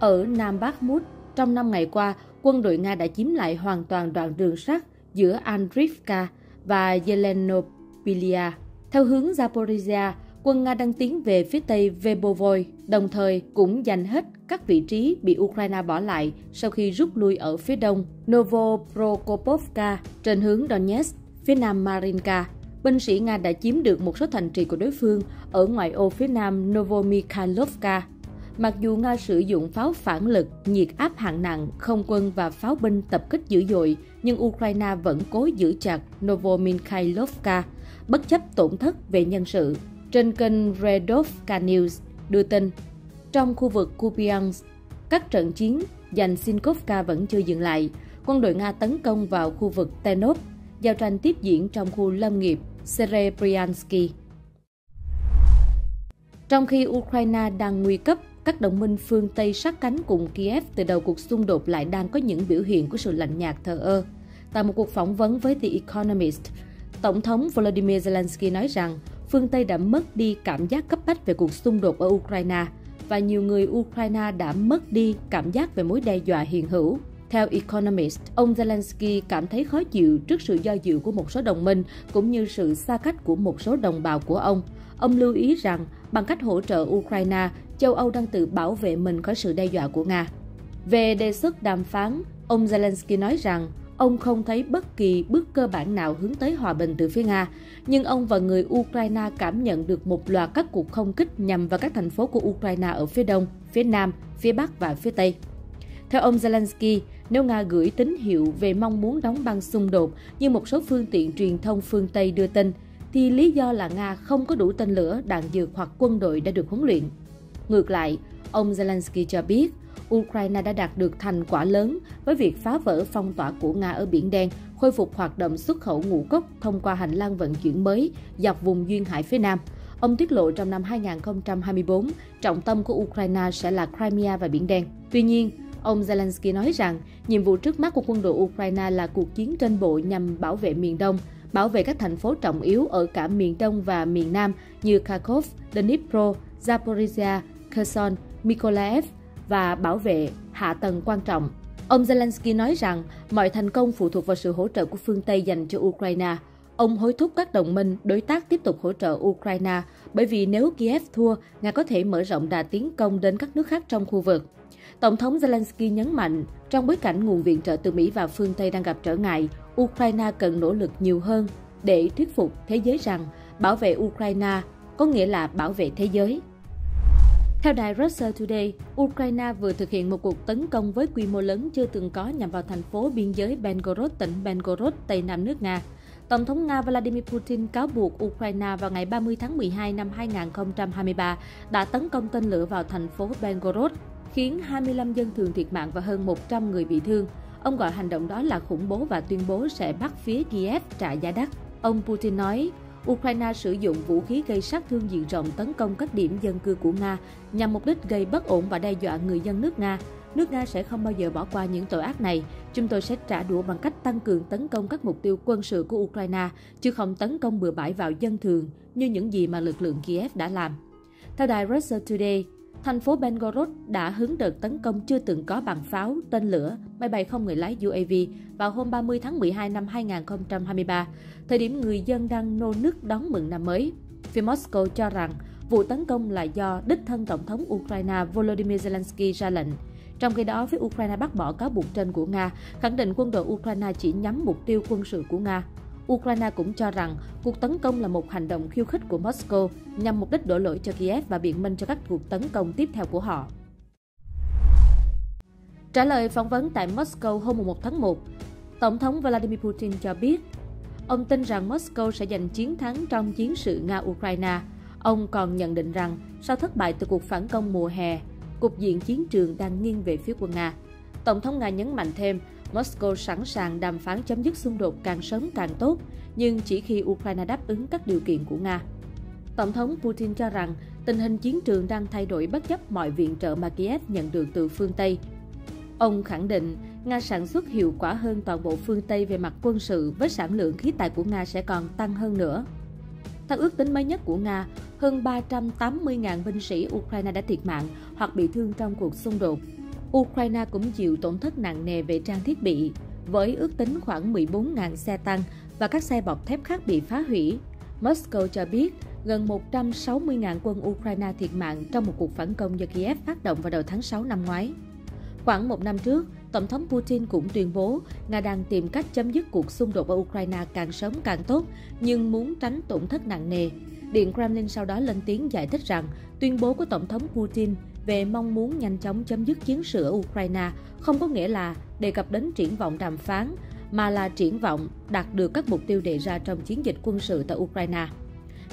ở Nam Bakhmut, trong 5 ngày qua, quân đội Nga đã chiếm lại hoàn toàn đoạn đường sắt giữa Andriivka và Yelenopilia. Theo hướng Zaporizhia, quân Nga đang tiến về phía tây Vebovoy, đồng thời cũng giành hết các vị trí bị Ukraine bỏ lại sau khi rút lui ở phía đông Novoprokopovka trên hướng Donetsk, phía nam Marinka. Binh sĩ Nga đã chiếm được một số thành trì của đối phương ở ngoại ô phía nam Novomikhailovka. Mặc dù Nga sử dụng pháo phản lực, nhiệt áp hạng nặng, không quân và pháo binh tập kích dữ dội, nhưng Ukraine vẫn cố giữ chặt Novomikhailovka, bất chấp tổn thất về nhân sự. Trên kênh Redovka News đưa tin, trong khu vực Kupiansk, các trận chiến giành Sinkovka vẫn chưa dừng lại. Quân đội Nga tấn công vào khu vực Tenov, giao tranh tiếp diễn trong khu lâm nghiệp Serebryansky. Trong khi Ukraine đang nguy cấp, các đồng minh phương Tây sát cánh cùng Kiev từ đầu cuộc xung đột lại đang có những biểu hiện của sự lạnh nhạt thờ ơ. Tại một cuộc phỏng vấn với The Economist, Tổng thống Volodymyr Zelensky nói rằng phương Tây đã mất đi cảm giác cấp bách về cuộc xung đột ở Ukraine và nhiều người Ukraine đã mất đi cảm giác về mối đe dọa hiện hữu. Theo Economist, ông Zelensky cảm thấy khó chịu trước sự do dự của một số đồng minh cũng như sự xa cách của một số đồng bào của ông. Ông lưu ý rằng bằng cách hỗ trợ Ukraine, châu Âu đang tự bảo vệ mình khỏi sự đe dọa của Nga. Về đề xuất đàm phán, ông Zelensky nói rằng ông không thấy bất kỳ bước cơ bản nào hướng tới hòa bình từ phía Nga, nhưng ông và người Ukraine cảm nhận được một loạt các cuộc không kích nhằm vào các thành phố của Ukraine ở phía đông, phía nam, phía bắc và phía tây. Theo ông Zelensky, nếu Nga gửi tín hiệu về mong muốn đóng băng xung đột như một số phương tiện truyền thông phương Tây đưa tin, thì lý do là Nga không có đủ tên lửa, đạn dược hoặc quân đội đã được huấn luyện. Ngược lại, ông Zelensky cho biết, Ukraine đã đạt được thành quả lớn với việc phá vỡ phong tỏa của Nga ở Biển Đen, khôi phục hoạt động xuất khẩu ngũ cốc thông qua hành lang vận chuyển mới dọc vùng duyên hải phía Nam. Ông tiết lộ trong năm 2024, trọng tâm của Ukraine sẽ là Crimea và Biển Đen. Tuy nhiên, ông Zelensky nói rằng nhiệm vụ trước mắt của quân đội Ukraine là cuộc chiến trên bộ nhằm bảo vệ miền Đông, bảo vệ các thành phố trọng yếu ở cả miền Đông và miền Nam như Kharkov, Dnipro, Zaporizhia, Kherson, Mykolaiv và bảo vệ hạ tầng quan trọng. Ông Zelensky nói rằng mọi thành công phụ thuộc vào sự hỗ trợ của phương Tây dành cho Ukraine. Ông hối thúc các đồng minh, đối tác tiếp tục hỗ trợ Ukraine bởi vì nếu Kiev thua, Nga có thể mở rộng đà tiến công đến các nước khác trong khu vực. Tổng thống Zelensky nhấn mạnh, trong bối cảnh nguồn viện trợ từ Mỹ và phương Tây đang gặp trở ngại, Ukraine cần nỗ lực nhiều hơn để thuyết phục thế giới rằng bảo vệ Ukraine có nghĩa là bảo vệ thế giới. Theo đài Russia Today, Ukraine vừa thực hiện một cuộc tấn công với quy mô lớn chưa từng có nhằm vào thành phố biên giới Belgorod, tỉnh Belgorod, Tây Nam nước Nga. Tổng thống Nga Vladimir Putin cáo buộc Ukraine vào ngày 30 tháng 12 năm 2023 đã tấn công tên lửa vào thành phố Belgorod, khiến 25 dân thường thiệt mạng và hơn 100 người bị thương. Ông gọi hành động đó là khủng bố và tuyên bố sẽ bắt phía Kiev trả giá đắt. Ông Putin nói, Ukraine sử dụng vũ khí gây sát thương diện rộng tấn công các điểm dân cư của Nga nhằm mục đích gây bất ổn và đe dọa người dân nước Nga. Nước Nga sẽ không bao giờ bỏ qua những tội ác này. Chúng tôi sẽ trả đũa bằng cách tăng cường tấn công các mục tiêu quân sự của Ukraine, chứ không tấn công bừa bãi vào dân thường như những gì mà lực lượng Kiev đã làm. Theo đài Russia Today, thành phố Belgorod đã hứng đợt tấn công chưa từng có bằng pháo, tên lửa, máy bay không người lái UAV vào hôm 30 tháng 12 năm 2023, thời điểm người dân đang nô nức đón mừng năm mới. Phía Moscow cho rằng vụ tấn công là do đích thân Tổng thống Ukraine Volodymyr Zelensky ra lệnh. Trong khi đó, phía Ukraine bác bỏ cáo buộc trên của Nga, khẳng định quân đội Ukraine chỉ nhắm mục tiêu quân sự của Nga. Ukraine cũng cho rằng cuộc tấn công là một hành động khiêu khích của Moscow nhằm mục đích đổ lỗi cho Kiev và biện minh cho các cuộc tấn công tiếp theo của họ. Trả lời phỏng vấn tại Moscow hôm 1 tháng 1, Tổng thống Vladimir Putin cho biết ông tin rằng Moscow sẽ giành chiến thắng trong chiến sự Nga-Ukraine. Ông còn nhận định rằng sau thất bại từ cuộc phản công mùa hè, cục diện chiến trường đang nghiêng về phía quân Nga. Tổng thống Nga nhấn mạnh thêm, Moscow sẵn sàng đàm phán chấm dứt xung đột càng sớm càng tốt, nhưng chỉ khi Ukraine đáp ứng các điều kiện của Nga. Tổng thống Putin cho rằng tình hình chiến trường đang thay đổi bất chấp mọi viện trợ mà Kiev nhận được từ phương Tây. Ông khẳng định, Nga sản xuất hiệu quả hơn toàn bộ phương Tây về mặt quân sự với sản lượng khí tài của Nga sẽ còn tăng hơn nữa. Theo ước tính mới nhất của Nga, hơn 380.000 binh sĩ Ukraine đã thiệt mạng hoặc bị thương trong cuộc xung đột. Ukraine cũng chịu tổn thất nặng nề về trang thiết bị, với ước tính khoảng 14.000 xe tăng và các xe bọc thép khác bị phá hủy. Moscow cho biết gần 160.000 quân Ukraine thiệt mạng trong một cuộc phản công do Kiev phát động vào đầu tháng 6 năm ngoái. Khoảng một năm trước, Tổng thống Putin cũng tuyên bố Nga đang tìm cách chấm dứt cuộc xung đột ở Ukraine càng sớm càng tốt, nhưng muốn tránh tổn thất nặng nề. Điện Kremlin sau đó lên tiếng giải thích rằng tuyên bố của Tổng thống Putin về mong muốn nhanh chóng chấm dứt chiến sự ở Ukraine không có nghĩa là đề cập đến triển vọng đàm phán, mà là triển vọng đạt được các mục tiêu đề ra trong chiến dịch quân sự tại Ukraine.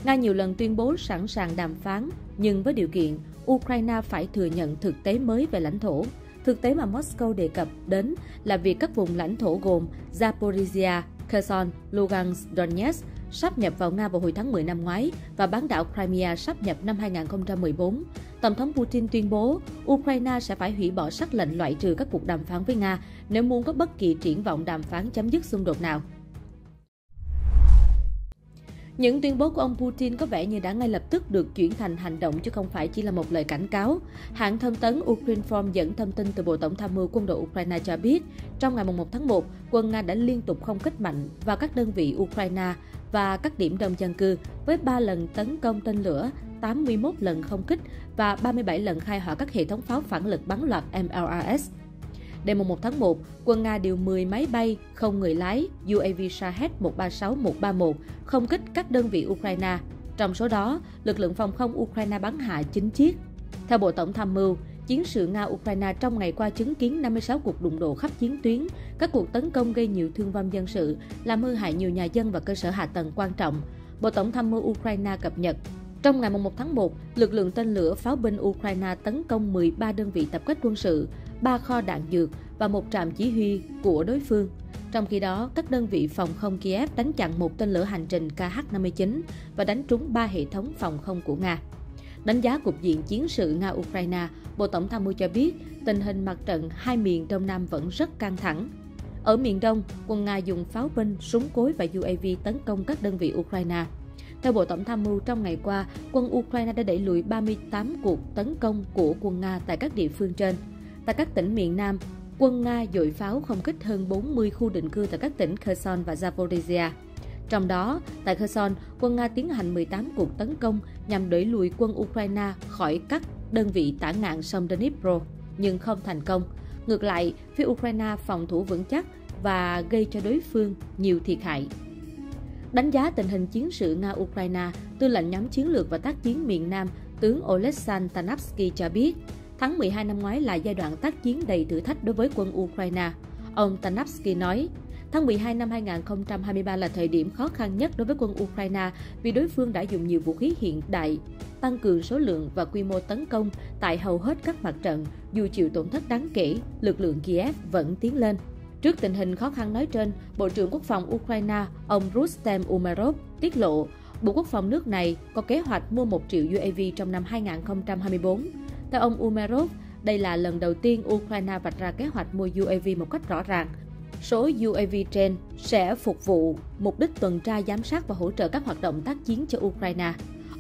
Nga nhiều lần tuyên bố sẵn sàng đàm phán, nhưng với điều kiện Ukraine phải thừa nhận thực tế mới về lãnh thổ. Thực tế mà Moscow đề cập đến là việc các vùng lãnh thổ gồm Zaporizhia, Kherson, Lugansk, Donetsk sáp nhập vào Nga vào hồi tháng 10 năm ngoái và bán đảo Crimea sáp nhập năm 2014. Tổng thống Putin tuyên bố Ukraine sẽ phải hủy bỏ sắc lệnh loại trừ các cuộc đàm phán với Nga nếu muốn có bất kỳ triển vọng đàm phán chấm dứt xung đột nào. Những tuyên bố của ông Putin có vẻ như đã ngay lập tức được chuyển thành hành động chứ không phải chỉ là một lời cảnh cáo. Hãng thông tấn Ukrinform dẫn thông tin từ Bộ Tổng tham mưu quân đội Ukraine cho biết, trong ngày 1 tháng 1, quân Nga đã liên tục không kích mạnh vào các đơn vị Ukraine và các điểm đông dân cư với 3 lần tấn công tên lửa, 81 lần không kích và 37 lần khai hỏa các hệ thống pháo phản lực bắn loạt MLRS. Đêm 1 tháng 1, quân Nga điều 10 máy bay không người lái UAV Shahed 136-131 không kích các đơn vị Ukraine. Trong số đó, lực lượng phòng không Ukraine bắn hạ 9 chiếc. Theo Bộ Tổng tham mưu, Chiến sự Nga-Ukraine trong ngày qua chứng kiến 56 cuộc đụng độ khắp chiến tuyến. Các cuộc tấn công gây nhiều thương vong dân sự, làm hư hại nhiều nhà dân và cơ sở hạ tầng quan trọng. Bộ Tổng tham mưu Ukraine cập nhật. Trong ngày 1 tháng 1, lực lượng tên lửa pháo binh Ukraine tấn công 13 đơn vị tập kết quân sự, 3 kho đạn dược và một trạm chỉ huy của đối phương. Trong khi đó, các đơn vị phòng không Kiev đánh chặn một tên lửa hành trình Kh-59 và đánh trúng 3 hệ thống phòng không của Nga. Đánh giá cục diện chiến sự Nga-Ukraine, Bộ Tổng tham mưu cho biết tình hình mặt trận hai miền Đông Nam vẫn rất căng thẳng. Ở miền Đông, quân Nga dùng pháo binh, súng cối và UAV tấn công các đơn vị Ukraine. Theo Bộ Tổng tham mưu, trong ngày qua, quân Ukraine đã đẩy lùi 38 cuộc tấn công của quân Nga tại các địa phương trên. Tại các tỉnh miền Nam, quân Nga dội pháo không kích hơn 40 khu định cư tại các tỉnh Kherson và Zaporizhia. Trong đó, tại Kherson, quân Nga tiến hành 18 cuộc tấn công nhằm đẩy lùi quân Ukraine khỏi các đơn vị tả ngạn sông Dnipro, nhưng không thành công. Ngược lại, phía Ukraine phòng thủ vững chắc và gây cho đối phương nhiều thiệt hại. Đánh giá tình hình chiến sự Nga-Ukraine, Tư lệnh nhóm chiến lược và tác chiến miền Nam, tướng Oleksandr Tarnavskyi cho biết, tháng 12 năm ngoái là giai đoạn tác chiến đầy thử thách đối với quân Ukraine. Ông Tarnavskyi nói, tháng 12 năm 2023 là thời điểm khó khăn nhất đối với quân Ukraine vì đối phương đã dùng nhiều vũ khí hiện đại, tăng cường số lượng và quy mô tấn công tại hầu hết các mặt trận. Dù chịu tổn thất đáng kể, lực lượng Kiev vẫn tiến lên. Trước tình hình khó khăn nói trên, Bộ trưởng Quốc phòng Ukraine, ông Rustem Umerov, tiết lộ Bộ Quốc phòng nước này có kế hoạch mua 1 triệu UAV trong năm 2024. Theo ông Umerov, đây là lần đầu tiên Ukraine vạch ra kế hoạch mua UAV một cách rõ ràng. Số UAV trên sẽ phục vụ mục đích tuần tra, giám sát và hỗ trợ các hoạt động tác chiến cho Ukraine.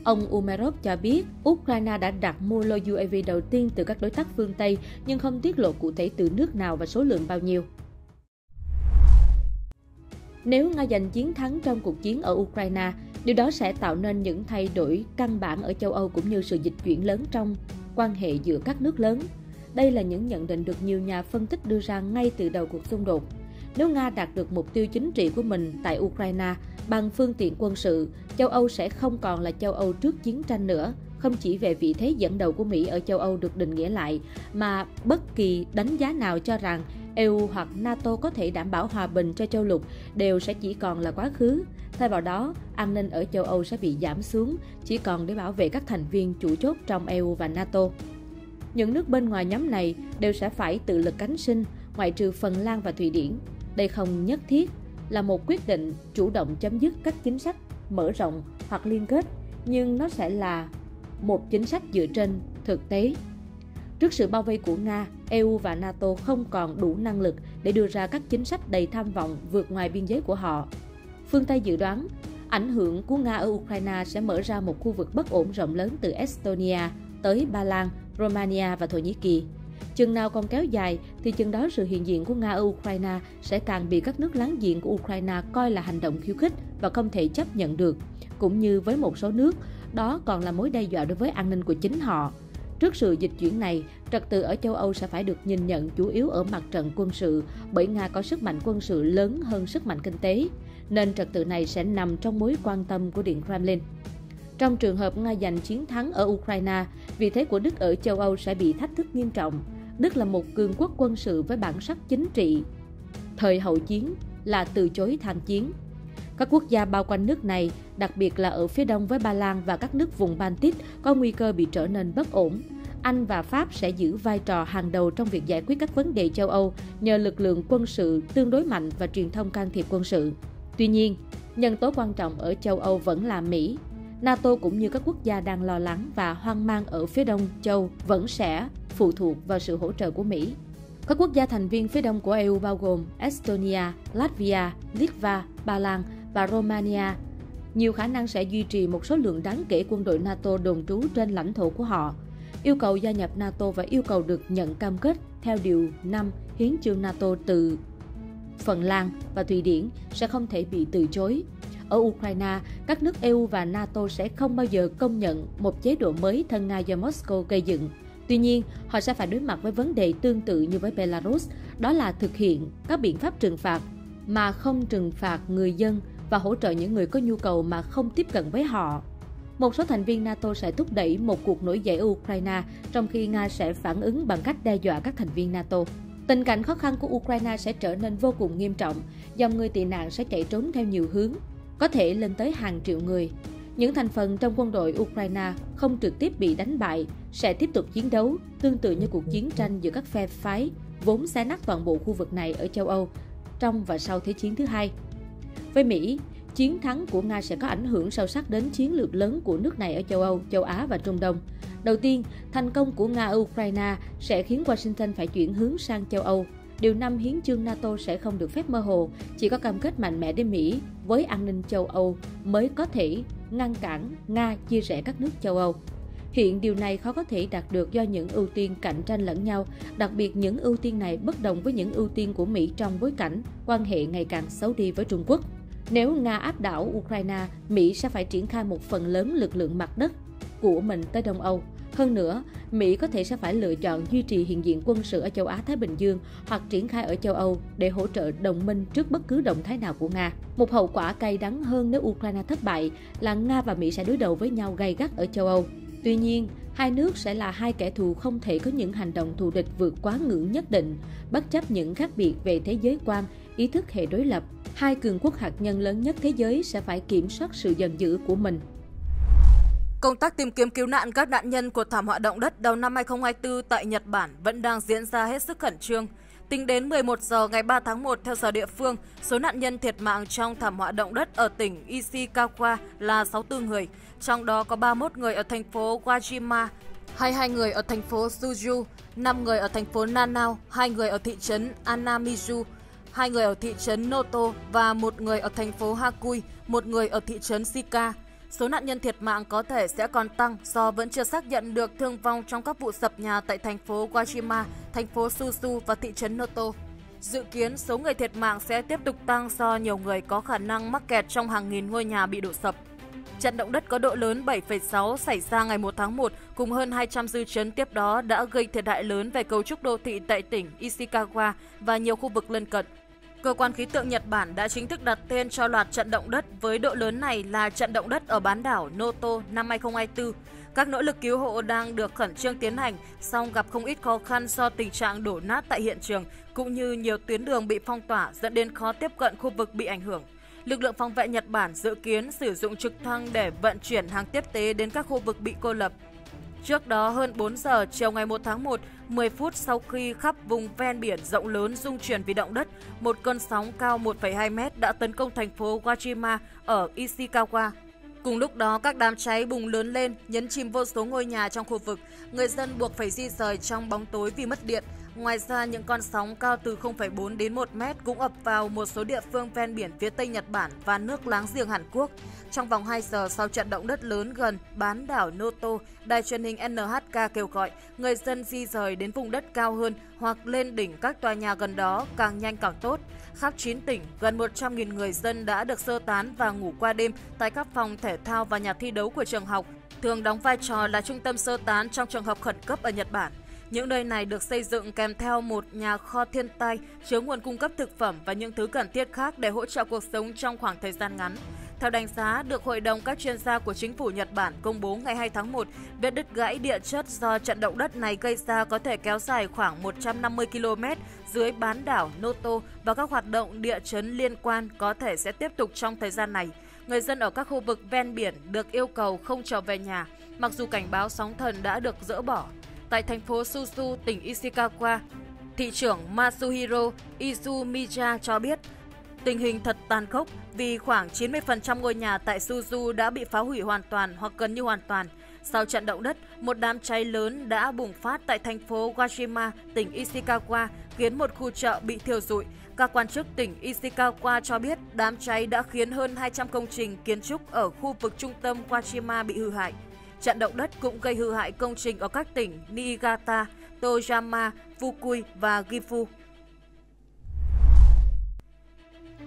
Ông Umerov cho biết, Ukraine đã đặt mua lô UAV đầu tiên từ các đối tác phương Tây, nhưng không tiết lộ cụ thể từ nước nào và số lượng bao nhiêu. Nếu Nga giành chiến thắng trong cuộc chiến ở Ukraine, điều đó sẽ tạo nên những thay đổi căn bản ở châu Âu cũng như sự dịch chuyển lớn trong quan hệ giữa các nước lớn. Đây là những nhận định được nhiều nhà phân tích đưa ra ngay từ đầu cuộc xung đột. Nếu Nga đạt được mục tiêu chính trị của mình tại Ukraine bằng phương tiện quân sự, châu Âu sẽ không còn là châu Âu trước chiến tranh nữa. Không chỉ về vị thế dẫn đầu của Mỹ ở châu Âu được định nghĩa lại, mà bất kỳ đánh giá nào cho rằng EU hoặc NATO có thể đảm bảo hòa bình cho châu lục đều sẽ chỉ còn là quá khứ. Thay vào đó, an ninh ở châu Âu sẽ bị giảm xuống, chỉ còn để bảo vệ các thành viên chủ chốt trong EU và NATO. Những nước bên ngoài nhóm này đều sẽ phải tự lực cánh sinh, ngoại trừ Phần Lan và Thụy Điển. Đây không nhất thiết là một quyết định chủ động chấm dứt các chính sách mở rộng hoặc liên kết, nhưng nó sẽ là một chính sách dựa trên thực tế. Trước sự bao vây của Nga, EU và NATO không còn đủ năng lực để đưa ra các chính sách đầy tham vọng vượt ngoài biên giới của họ. Phương Tây dự đoán, ảnh hưởng của Nga ở Ukraine sẽ mở ra một khu vực bất ổn rộng lớn từ Estonia tới Ba Lan, Romania và Thổ Nhĩ Kỳ. Chừng nào còn kéo dài thì chừng đó sự hiện diện của Nga ở Ukraine sẽ càng bị các nước láng giềng của Ukraine coi là hành động khiêu khích và không thể chấp nhận được. Cũng như với một số nước, đó còn là mối đe dọa đối với an ninh của chính họ. Trước sự dịch chuyển này, trật tự ở châu Âu sẽ phải được nhìn nhận chủ yếu ở mặt trận quân sự, bởi Nga có sức mạnh quân sự lớn hơn sức mạnh kinh tế, nên trật tự này sẽ nằm trong mối quan tâm của Điện Kremlin. Trong trường hợp Nga giành chiến thắng ở Ukraine, vị thế của Đức ở châu Âu sẽ bị thách thức nghiêm trọng. Đức là một cường quốc quân sự với bản sắc chính trị thời hậu chiến là từ chối tham chiến. Các quốc gia bao quanh nước này, đặc biệt là ở phía đông với Ba Lan và các nước vùng Baltic, có nguy cơ bị trở nên bất ổn. Anh và Pháp sẽ giữ vai trò hàng đầu trong việc giải quyết các vấn đề châu Âu nhờ lực lượng quân sự tương đối mạnh và truyền thông can thiệp quân sự. Tuy nhiên, nhân tố quan trọng ở châu Âu vẫn là Mỹ. NATO cũng như các quốc gia đang lo lắng và hoang mang ở phía đông châu vẫn sẽ phụ thuộc vào sự hỗ trợ của Mỹ. Các quốc gia thành viên phía đông của EU bao gồm Estonia, Latvia, Litva, Ba Lan và Romania nhiều khả năng sẽ duy trì một số lượng đáng kể quân đội NATO đồn trú trên lãnh thổ của họ. Yêu cầu gia nhập NATO và yêu cầu được nhận cam kết theo điều 5 hiến chương NATO từ Phần Lan và Thụy Điển sẽ không thể bị từ chối. Ở Ukraine, các nước EU và NATO sẽ không bao giờ công nhận một chế độ mới thân Nga do Moscow gây dựng. Tuy nhiên, họ sẽ phải đối mặt với vấn đề tương tự như với Belarus, đó là thực hiện các biện pháp trừng phạt mà không trừng phạt người dân và hỗ trợ những người có nhu cầu mà không tiếp cận với họ. Một số thành viên NATO sẽ thúc đẩy một cuộc nổi dậy ở Ukraine, trong khi Nga sẽ phản ứng bằng cách đe dọa các thành viên NATO. Tình cảnh khó khăn của Ukraine sẽ trở nên vô cùng nghiêm trọng, dòng người tị nạn sẽ chạy trốn theo nhiều hướng, có thể lên tới hàng triệu người. Những thành phần trong quân đội Ukraine không trực tiếp bị đánh bại sẽ tiếp tục chiến đấu, tương tự như cuộc chiến tranh giữa các phe phái vốn xé nát toàn bộ khu vực này ở châu Âu trong và sau Thế chiến thứ hai. Với Mỹ, chiến thắng của Nga sẽ có ảnh hưởng sâu sắc đến chiến lược lớn của nước này ở châu Âu, châu Á và Trung Đông. Đầu tiên, thành công của Nga ở Ukraine sẽ khiến Washington phải chuyển hướng sang châu Âu. Điều 5 hiến chương NATO sẽ không được phép mơ hồ, chỉ có cam kết mạnh mẽ đến Mỹ với an ninh châu Âu mới có thể ngăn cản Nga chia rẽ các nước châu Âu. Hiện điều này khó có thể đạt được do những ưu tiên cạnh tranh lẫn nhau, đặc biệt những ưu tiên này bất đồng với những ưu tiên của Mỹ trong bối cảnh quan hệ ngày càng xấu đi với Trung Quốc. Nếu Nga áp đảo Ukraine, Mỹ sẽ phải triển khai một phần lớn lực lượng mặt đất của mình tới Đông Âu. Hơn nữa, Mỹ có thể sẽ phải lựa chọn duy trì hiện diện quân sự ở châu Á-Thái Bình Dương hoặc triển khai ở châu Âu để hỗ trợ đồng minh trước bất cứ động thái nào của Nga. Một hậu quả cay đắng hơn nếu Ukraine thất bại là Nga và Mỹ sẽ đối đầu với nhau gay gắt ở châu Âu. Tuy nhiên, hai nước sẽ là hai kẻ thù không thể có những hành động thù địch vượt quá ngưỡng nhất định, bất chấp những khác biệt về thế giới quan, ý thức hệ đối lập. Hai cường quốc hạt nhân lớn nhất thế giới sẽ phải kiểm soát sự giận dữ của mình. Công tác tìm kiếm cứu nạn các nạn nhân của thảm họa động đất đầu năm 2024 tại Nhật Bản vẫn đang diễn ra hết sức khẩn trương. Tính đến 11 giờ ngày 3 tháng 1 theo giờ địa phương, số nạn nhân thiệt mạng trong thảm họa động đất ở tỉnh Ishikawa là 64 người, trong đó có 31 người ở thành phố Wajima, 22 người ở thành phố Suzu, 5 người ở thành phố Nanao, 2 người ở thị trấn Anamizu, 2 người ở thị trấn Noto và 1 người ở thành phố Hakui, 1 người ở thị trấn Shika. Số nạn nhân thiệt mạng có thể sẽ còn tăng do vẫn chưa xác nhận được thương vong trong các vụ sập nhà tại thành phố Wajima, thành phố Suzu và thị trấn Noto. Dự kiến số người thiệt mạng sẽ tiếp tục tăng do nhiều người có khả năng mắc kẹt trong hàng nghìn ngôi nhà bị đổ sập. Trận động đất có độ lớn 7,6 xảy ra ngày 1 tháng 1 cùng hơn 200 dư chấn tiếp đó đã gây thiệt hại lớn về cấu trúc đô thị tại tỉnh Ishikawa và nhiều khu vực lân cận. Cơ quan khí tượng Nhật Bản đã chính thức đặt tên cho loạt trận động đất với độ lớn này là trận động đất ở bán đảo Noto năm 2024. Các nỗ lực cứu hộ đang được khẩn trương tiến hành, song gặp không ít khó khăn do tình trạng đổ nát tại hiện trường, cũng như nhiều tuyến đường bị phong tỏa dẫn đến khó tiếp cận khu vực bị ảnh hưởng. Lực lượng phòng vệ Nhật Bản dự kiến sử dụng trực thăng để vận chuyển hàng tiếp tế đến các khu vực bị cô lập. Trước đó, hơn 4 giờ chiều ngày 1 tháng 1, 10 phút sau khi khắp vùng ven biển rộng lớn rung chuyển vì động đất, một cơn sóng cao 1,2 mét đã tấn công thành phố Wajima ở Ishikawa. Cùng lúc đó, các đám cháy bùng lớn lên, nhấn chìm vô số ngôi nhà trong khu vực. Người dân buộc phải di rời trong bóng tối vì mất điện. Ngoài ra, những con sóng cao từ 0,4 đến 1 mét cũng ập vào một số địa phương ven biển phía Tây Nhật Bản và nước láng giềng Hàn Quốc. Trong vòng 2 giờ sau trận động đất lớn gần bán đảo Noto, đài truyền hình NHK kêu gọi người dân di rời đến vùng đất cao hơn hoặc lên đỉnh các tòa nhà gần đó càng nhanh càng tốt. Khắp 9 tỉnh, gần 100.000 người dân đã được sơ tán và ngủ qua đêm tại các phòng thể thao và nhà thi đấu của trường học, thường đóng vai trò là trung tâm sơ tán trong trường hợp khẩn cấp ở Nhật Bản. Những nơi này được xây dựng kèm theo một nhà kho thiên tai chứa nguồn cung cấp thực phẩm và những thứ cần thiết khác để hỗ trợ cuộc sống trong khoảng thời gian ngắn. Theo đánh giá được Hội đồng các chuyên gia của chính phủ Nhật Bản công bố ngày 2 tháng 1, vết đứt gãy địa chất do trận động đất này gây ra có thể kéo dài khoảng 150 km dưới bán đảo Noto và các hoạt động địa chấn liên quan có thể sẽ tiếp tục trong thời gian này. Người dân ở các khu vực ven biển được yêu cầu không trở về nhà, mặc dù cảnh báo sóng thần đã được dỡ bỏ. Tại thành phố Suzu, tỉnh Ishikawa, thị trưởng Masuhiro Izumiya cho biết tình hình thật tàn khốc vì khoảng 90% ngôi nhà tại Suzu đã bị phá hủy hoàn toàn hoặc gần như hoàn toàn. Sau trận động đất, một đám cháy lớn đã bùng phát tại thành phố Wajima, tỉnh Ishikawa, khiến một khu chợ bị thiêu rụi. Các quan chức tỉnh Ishikawa cho biết đám cháy đã khiến hơn 200 công trình kiến trúc ở khu vực trung tâm Wajima bị hư hại. Trận động đất cũng gây hư hại công trình ở các tỉnh Niigata, Toyama, Fukui và Gifu.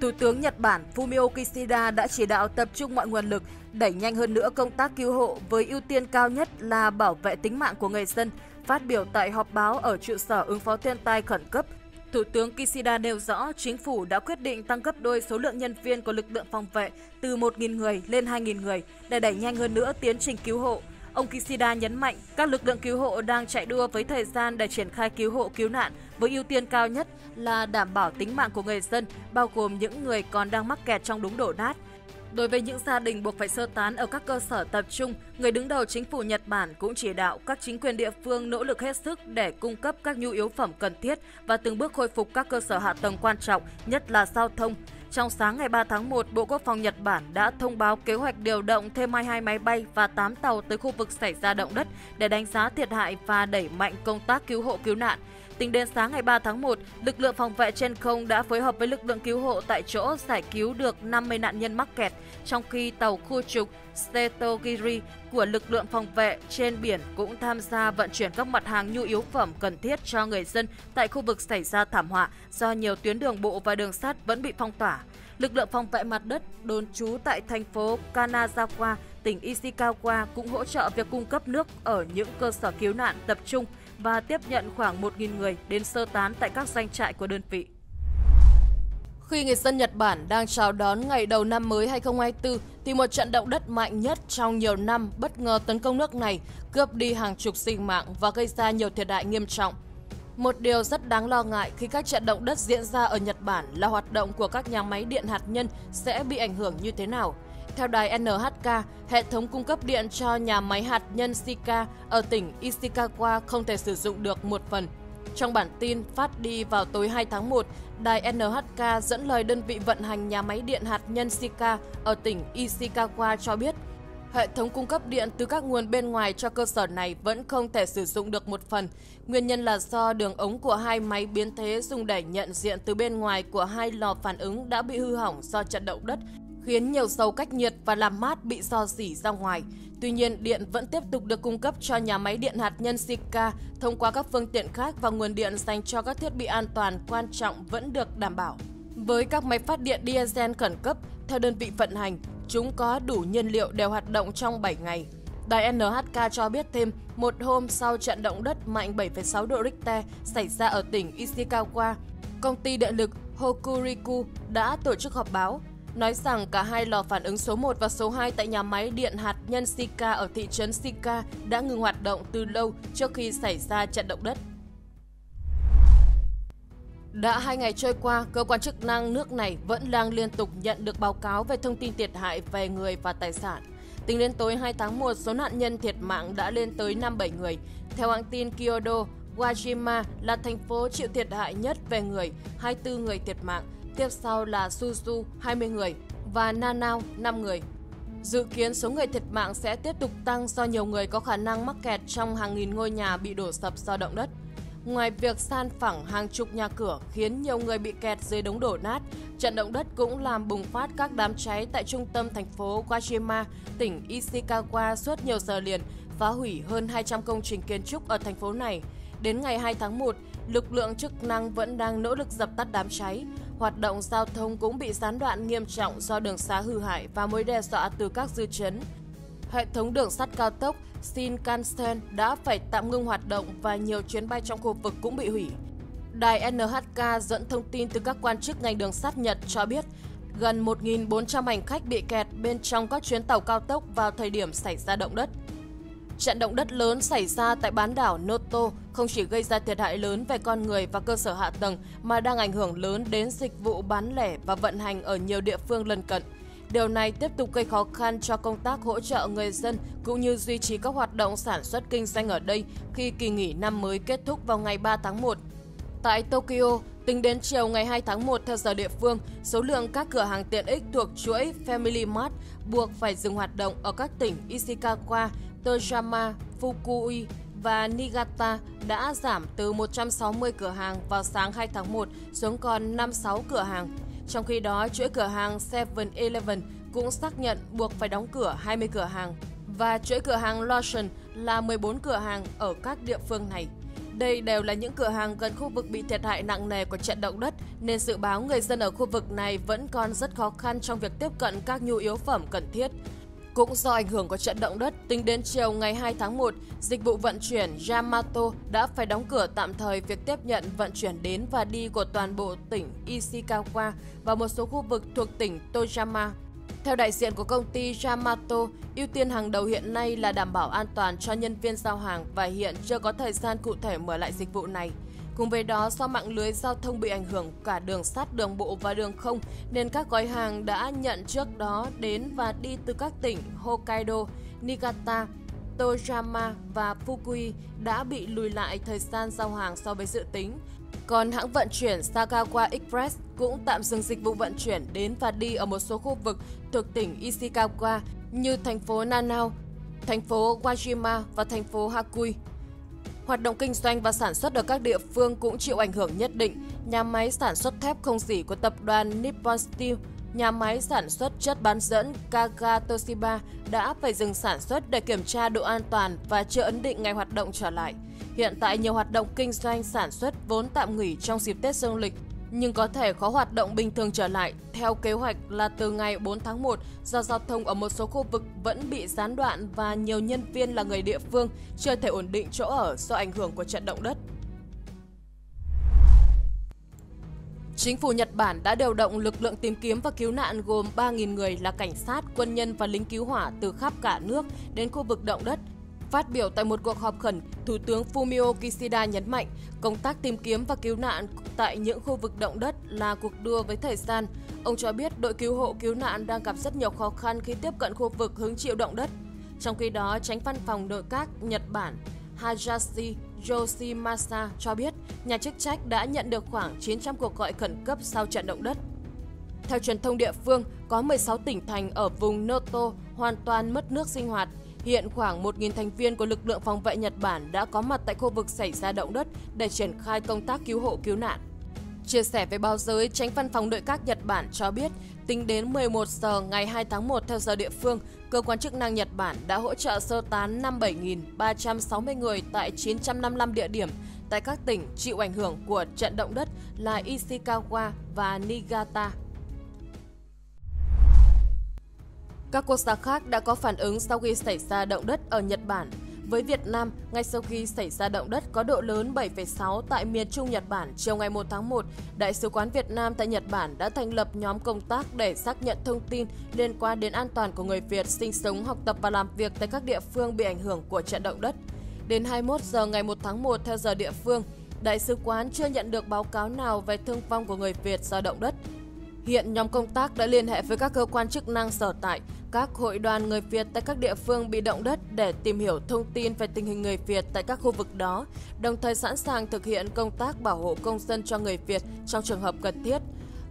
Thủ tướng Nhật Bản Fumio Kishida đã chỉ đạo tập trung mọi nguồn lực, đẩy nhanh hơn nữa công tác cứu hộ với ưu tiên cao nhất là bảo vệ tính mạng của người dân. Phát biểu tại họp báo ở trụ sở ứng phó thiên tai khẩn cấp, Thủ tướng Kishida nêu rõ chính phủ đã quyết định tăng gấp đôi số lượng nhân viên của lực lượng phòng vệ từ 1.000 người lên 2.000 người để đẩy nhanh hơn nữa tiến trình cứu hộ. Ông Kishida nhấn mạnh các lực lượng cứu hộ đang chạy đua với thời gian để triển khai cứu hộ cứu nạn với ưu tiên cao nhất là đảm bảo tính mạng của người dân, bao gồm những người còn đang mắc kẹt trong đống đổ nát. Đối với những gia đình buộc phải sơ tán ở các cơ sở tập trung, người đứng đầu chính phủ Nhật Bản cũng chỉ đạo các chính quyền địa phương nỗ lực hết sức để cung cấp các nhu yếu phẩm cần thiết và từng bước khôi phục các cơ sở hạ tầng quan trọng, nhất là giao thông. Trong sáng ngày 3 tháng 1, Bộ Quốc phòng Nhật Bản đã thông báo kế hoạch điều động thêm 22 máy bay và 8 tàu tới khu vực xảy ra động đất để đánh giá thiệt hại và đẩy mạnh công tác cứu hộ cứu nạn. Tính đến sáng ngày 3 tháng 1, lực lượng phòng vệ trên không đã phối hợp với lực lượng cứu hộ tại chỗ giải cứu được 50 nạn nhân mắc kẹt, trong khi tàu khu trục Setogiri của lực lượng phòng vệ trên biển cũng tham gia vận chuyển các mặt hàng nhu yếu phẩm cần thiết cho người dân tại khu vực xảy ra thảm họa do nhiều tuyến đường bộ và đường sắt vẫn bị phong tỏa. Lực lượng phòng vệ mặt đất đồn trú tại thành phố Kanazawa, tỉnh Ishikawa cũng hỗ trợ việc cung cấp nước ở những cơ sở cứu nạn tập trung và tiếp nhận khoảng 1.000 người đến sơ tán tại các doanh trại của đơn vị. Khi người dân Nhật Bản đang chào đón ngày đầu năm mới 2024, thì một trận động đất mạnh nhất trong nhiều năm bất ngờ tấn công nước này, cướp đi hàng chục sinh mạng và gây ra nhiều thiệt hại nghiêm trọng. Một điều rất đáng lo ngại khi các trận động đất diễn ra ở Nhật Bản là hoạt động của các nhà máy điện hạt nhân sẽ bị ảnh hưởng như thế nào. Theo đài NHK, hệ thống cung cấp điện cho nhà máy hạt nhân Shika ở tỉnh Ishikawa không thể sử dụng được một phần. Trong bản tin phát đi vào tối 2 tháng 1, đài NHK dẫn lời đơn vị vận hành nhà máy điện hạt nhân Shika ở tỉnh Ishikawa cho biết, hệ thống cung cấp điện từ các nguồn bên ngoài cho cơ sở này vẫn không thể sử dụng được một phần. Nguyên nhân là do đường ống của hai máy biến thế dùng để nhận diện từ bên ngoài của hai lò phản ứng đã bị hư hỏng do trận động đất, khiến nhiều dầu cách nhiệt và làm mát bị rò rỉ ra ngoài. Tuy nhiên, điện vẫn tiếp tục được cung cấp cho nhà máy điện hạt nhân Shika thông qua các phương tiện khác và nguồn điện dành cho các thiết bị an toàn quan trọng vẫn được đảm bảo. Với các máy phát điện diesel khẩn cấp, theo đơn vị vận hành, chúng có đủ nhiên liệu để hoạt động trong 7 ngày. Đài NHK cho biết thêm, một hôm sau trận động đất mạnh 7,6 độ Richter xảy ra ở tỉnh Ishikawa, công ty điện lực Hokuriku đã tổ chức họp báo, nói rằng cả hai lò phản ứng số 1 và số 2 tại nhà máy điện hạt nhân Shika ở thị trấn Shika đã ngừng hoạt động từ lâu trước khi xảy ra trận động đất. Đã 2 ngày trôi qua, cơ quan chức năng nước này vẫn đang liên tục nhận được báo cáo về thông tin thiệt hại về người và tài sản. Tính đến tối 2 tháng 1, số nạn nhân thiệt mạng đã lên tới 57 người. Theo hãng tin Kyodo, Wajima là thành phố chịu thiệt hại nhất về người, 24 người thiệt mạng. Tiếp sau là Suzu 20 người và Nanao 5 người. Dự kiến số người thiệt mạng sẽ tiếp tục tăng do nhiều người có khả năng mắc kẹt trong hàng nghìn ngôi nhà bị đổ sập do động đất. Ngoài việc san phẳng hàng chục nhà cửa khiến nhiều người bị kẹt dưới đống đổ nát, trận động đất cũng làm bùng phát các đám cháy tại trung tâm thành phố Wajima, tỉnh Ishikawa suốt nhiều giờ liền, phá hủy hơn 200 công trình kiến trúc ở thành phố này. Đến ngày 2 tháng 1, lực lượng chức năng vẫn đang nỗ lực dập tắt đám cháy. Hoạt động giao thông cũng bị gián đoạn nghiêm trọng do đường xá hư hại và mối đe dọa từ các dư chấn. Hệ thống đường sắt cao tốc Sinkansen đã phải tạm ngưng hoạt động và nhiều chuyến bay trong khu vực cũng bị hủy. Đài NHK dẫn thông tin từ các quan chức ngành đường sắt Nhật cho biết gần 1.400 hành khách bị kẹt bên trong các chuyến tàu cao tốc vào thời điểm xảy ra động đất. Trận động đất lớn xảy ra tại bán đảo Noto không chỉ gây ra thiệt hại lớn về con người và cơ sở hạ tầng mà đang ảnh hưởng lớn đến dịch vụ bán lẻ và vận hành ở nhiều địa phương lân cận. Điều này tiếp tục gây khó khăn cho công tác hỗ trợ người dân cũng như duy trì các hoạt động sản xuất kinh doanh ở đây khi kỳ nghỉ năm mới kết thúc vào ngày 3 tháng 1. Tại Tokyo, tính đến chiều ngày 2 tháng 1 theo giờ địa phương, số lượng các cửa hàng tiện ích thuộc chuỗi Family Mart buộc phải dừng hoạt động ở các tỉnh Ishikawa, Toyama, Fukui và Niigata đã giảm từ 160 cửa hàng vào sáng 2 tháng 1 xuống còn 56 cửa hàng. Trong khi đó, chuỗi cửa hàng 7-Eleven cũng xác nhận buộc phải đóng cửa 20 cửa hàng và chuỗi cửa hàng Lawson là 14 cửa hàng ở các địa phương này. Đây đều là những cửa hàng gần khu vực bị thiệt hại nặng nề của trận động đất nên dự báo người dân ở khu vực này vẫn còn rất khó khăn trong việc tiếp cận các nhu yếu phẩm cần thiết. Cũng do ảnh hưởng của trận động đất, tính đến chiều ngày 2 tháng 1, dịch vụ vận chuyển Yamato đã phải đóng cửa tạm thời việc tiếp nhận vận chuyển đến và đi của toàn bộ tỉnh Ishikawa và một số khu vực thuộc tỉnh Toyama. Theo đại diện của công ty Yamato, ưu tiên hàng đầu hiện nay là đảm bảo an toàn cho nhân viên giao hàng và hiện chưa có thời gian cụ thể mở lại dịch vụ này. Cùng với đó, do mạng lưới giao thông bị ảnh hưởng cả đường sắt, đường bộ và đường không, nên các gói hàng đã nhận trước đó đến và đi từ các tỉnh Hokkaido, Niigata, Toyama và Fukui đã bị lùi lại thời gian giao hàng so với dự tính. Còn hãng vận chuyển Sagawa Express cũng tạm dừng dịch vụ vận chuyển đến và đi ở một số khu vực thuộc tỉnh Ishikawa như thành phố Nanao, thành phố Wajima và thành phố Hakui. Hoạt động kinh doanh và sản xuất ở các địa phương cũng chịu ảnh hưởng nhất định. Nhà máy sản xuất thép không rỉ của tập đoàn Nippon Steel, nhà máy sản xuất chất bán dẫn Kaga Toshiba đã phải dừng sản xuất để kiểm tra độ an toàn và chưa ấn định ngày hoạt động trở lại. Hiện tại, nhiều hoạt động kinh doanh sản xuất vốn tạm nghỉ trong dịp Tết Dương lịch, nhưng có thể khó hoạt động bình thường trở lại. Theo kế hoạch là từ ngày 4 tháng 1, do giao thông ở một số khu vực vẫn bị gián đoạn và nhiều nhân viên là người địa phương chưa thể ổn định chỗ ở do ảnh hưởng của trận động đất. Chính phủ Nhật Bản đã điều động lực lượng tìm kiếm và cứu nạn gồm 3.000 người là cảnh sát, quân nhân và lính cứu hỏa từ khắp cả nước đến khu vực động đất. Phát biểu tại một cuộc họp khẩn, Thủ tướng Fumio Kishida nhấn mạnh công tác tìm kiếm và cứu nạn tại những khu vực động đất là cuộc đua với thời gian. Ông cho biết đội cứu hộ cứu nạn đang gặp rất nhiều khó khăn khi tiếp cận khu vực hứng chịu động đất. Trong khi đó, Chánh Văn phòng Nội các Nhật Bản Hayashi Yoshimasa cho biết nhà chức trách đã nhận được khoảng 900 cuộc gọi khẩn cấp sau trận động đất. Theo truyền thông địa phương, có 16 tỉnh thành ở vùng Noto hoàn toàn mất nước sinh hoạt. Hiện khoảng 1.000 thành viên của lực lượng phòng vệ Nhật Bản đã có mặt tại khu vực xảy ra động đất để triển khai công tác cứu hộ cứu nạn. Chia sẻ với báo giới, Chánh Văn phòng Nội các Nhật Bản cho biết, tính đến 11 giờ ngày 2 tháng 1 theo giờ địa phương, cơ quan chức năng Nhật Bản đã hỗ trợ sơ tán 57.360 người tại 955 địa điểm tại các tỉnh chịu ảnh hưởng của trận động đất là Ishikawa và Niigata. Các quốc gia khác đã có phản ứng sau khi xảy ra động đất ở Nhật Bản. Với Việt Nam, ngay sau khi xảy ra động đất có độ lớn 7,6 tại miền Trung Nhật Bản chiều ngày 1 tháng 1, Đại sứ quán Việt Nam tại Nhật Bản đã thành lập nhóm công tác để xác nhận thông tin liên quan đến an toàn của người Việt sinh sống, học tập và làm việc tại các địa phương bị ảnh hưởng của trận động đất. Đến 21 giờ ngày 1 tháng 1 theo giờ địa phương, Đại sứ quán chưa nhận được báo cáo nào về thương vong của người Việt do động đất. Hiện nhóm công tác đã liên hệ với các cơ quan chức năng sở tại, các hội đoàn người Việt tại các địa phương bị động đất để tìm hiểu thông tin về tình hình người Việt tại các khu vực đó, đồng thời sẵn sàng thực hiện công tác bảo hộ công dân cho người Việt trong trường hợp cần thiết.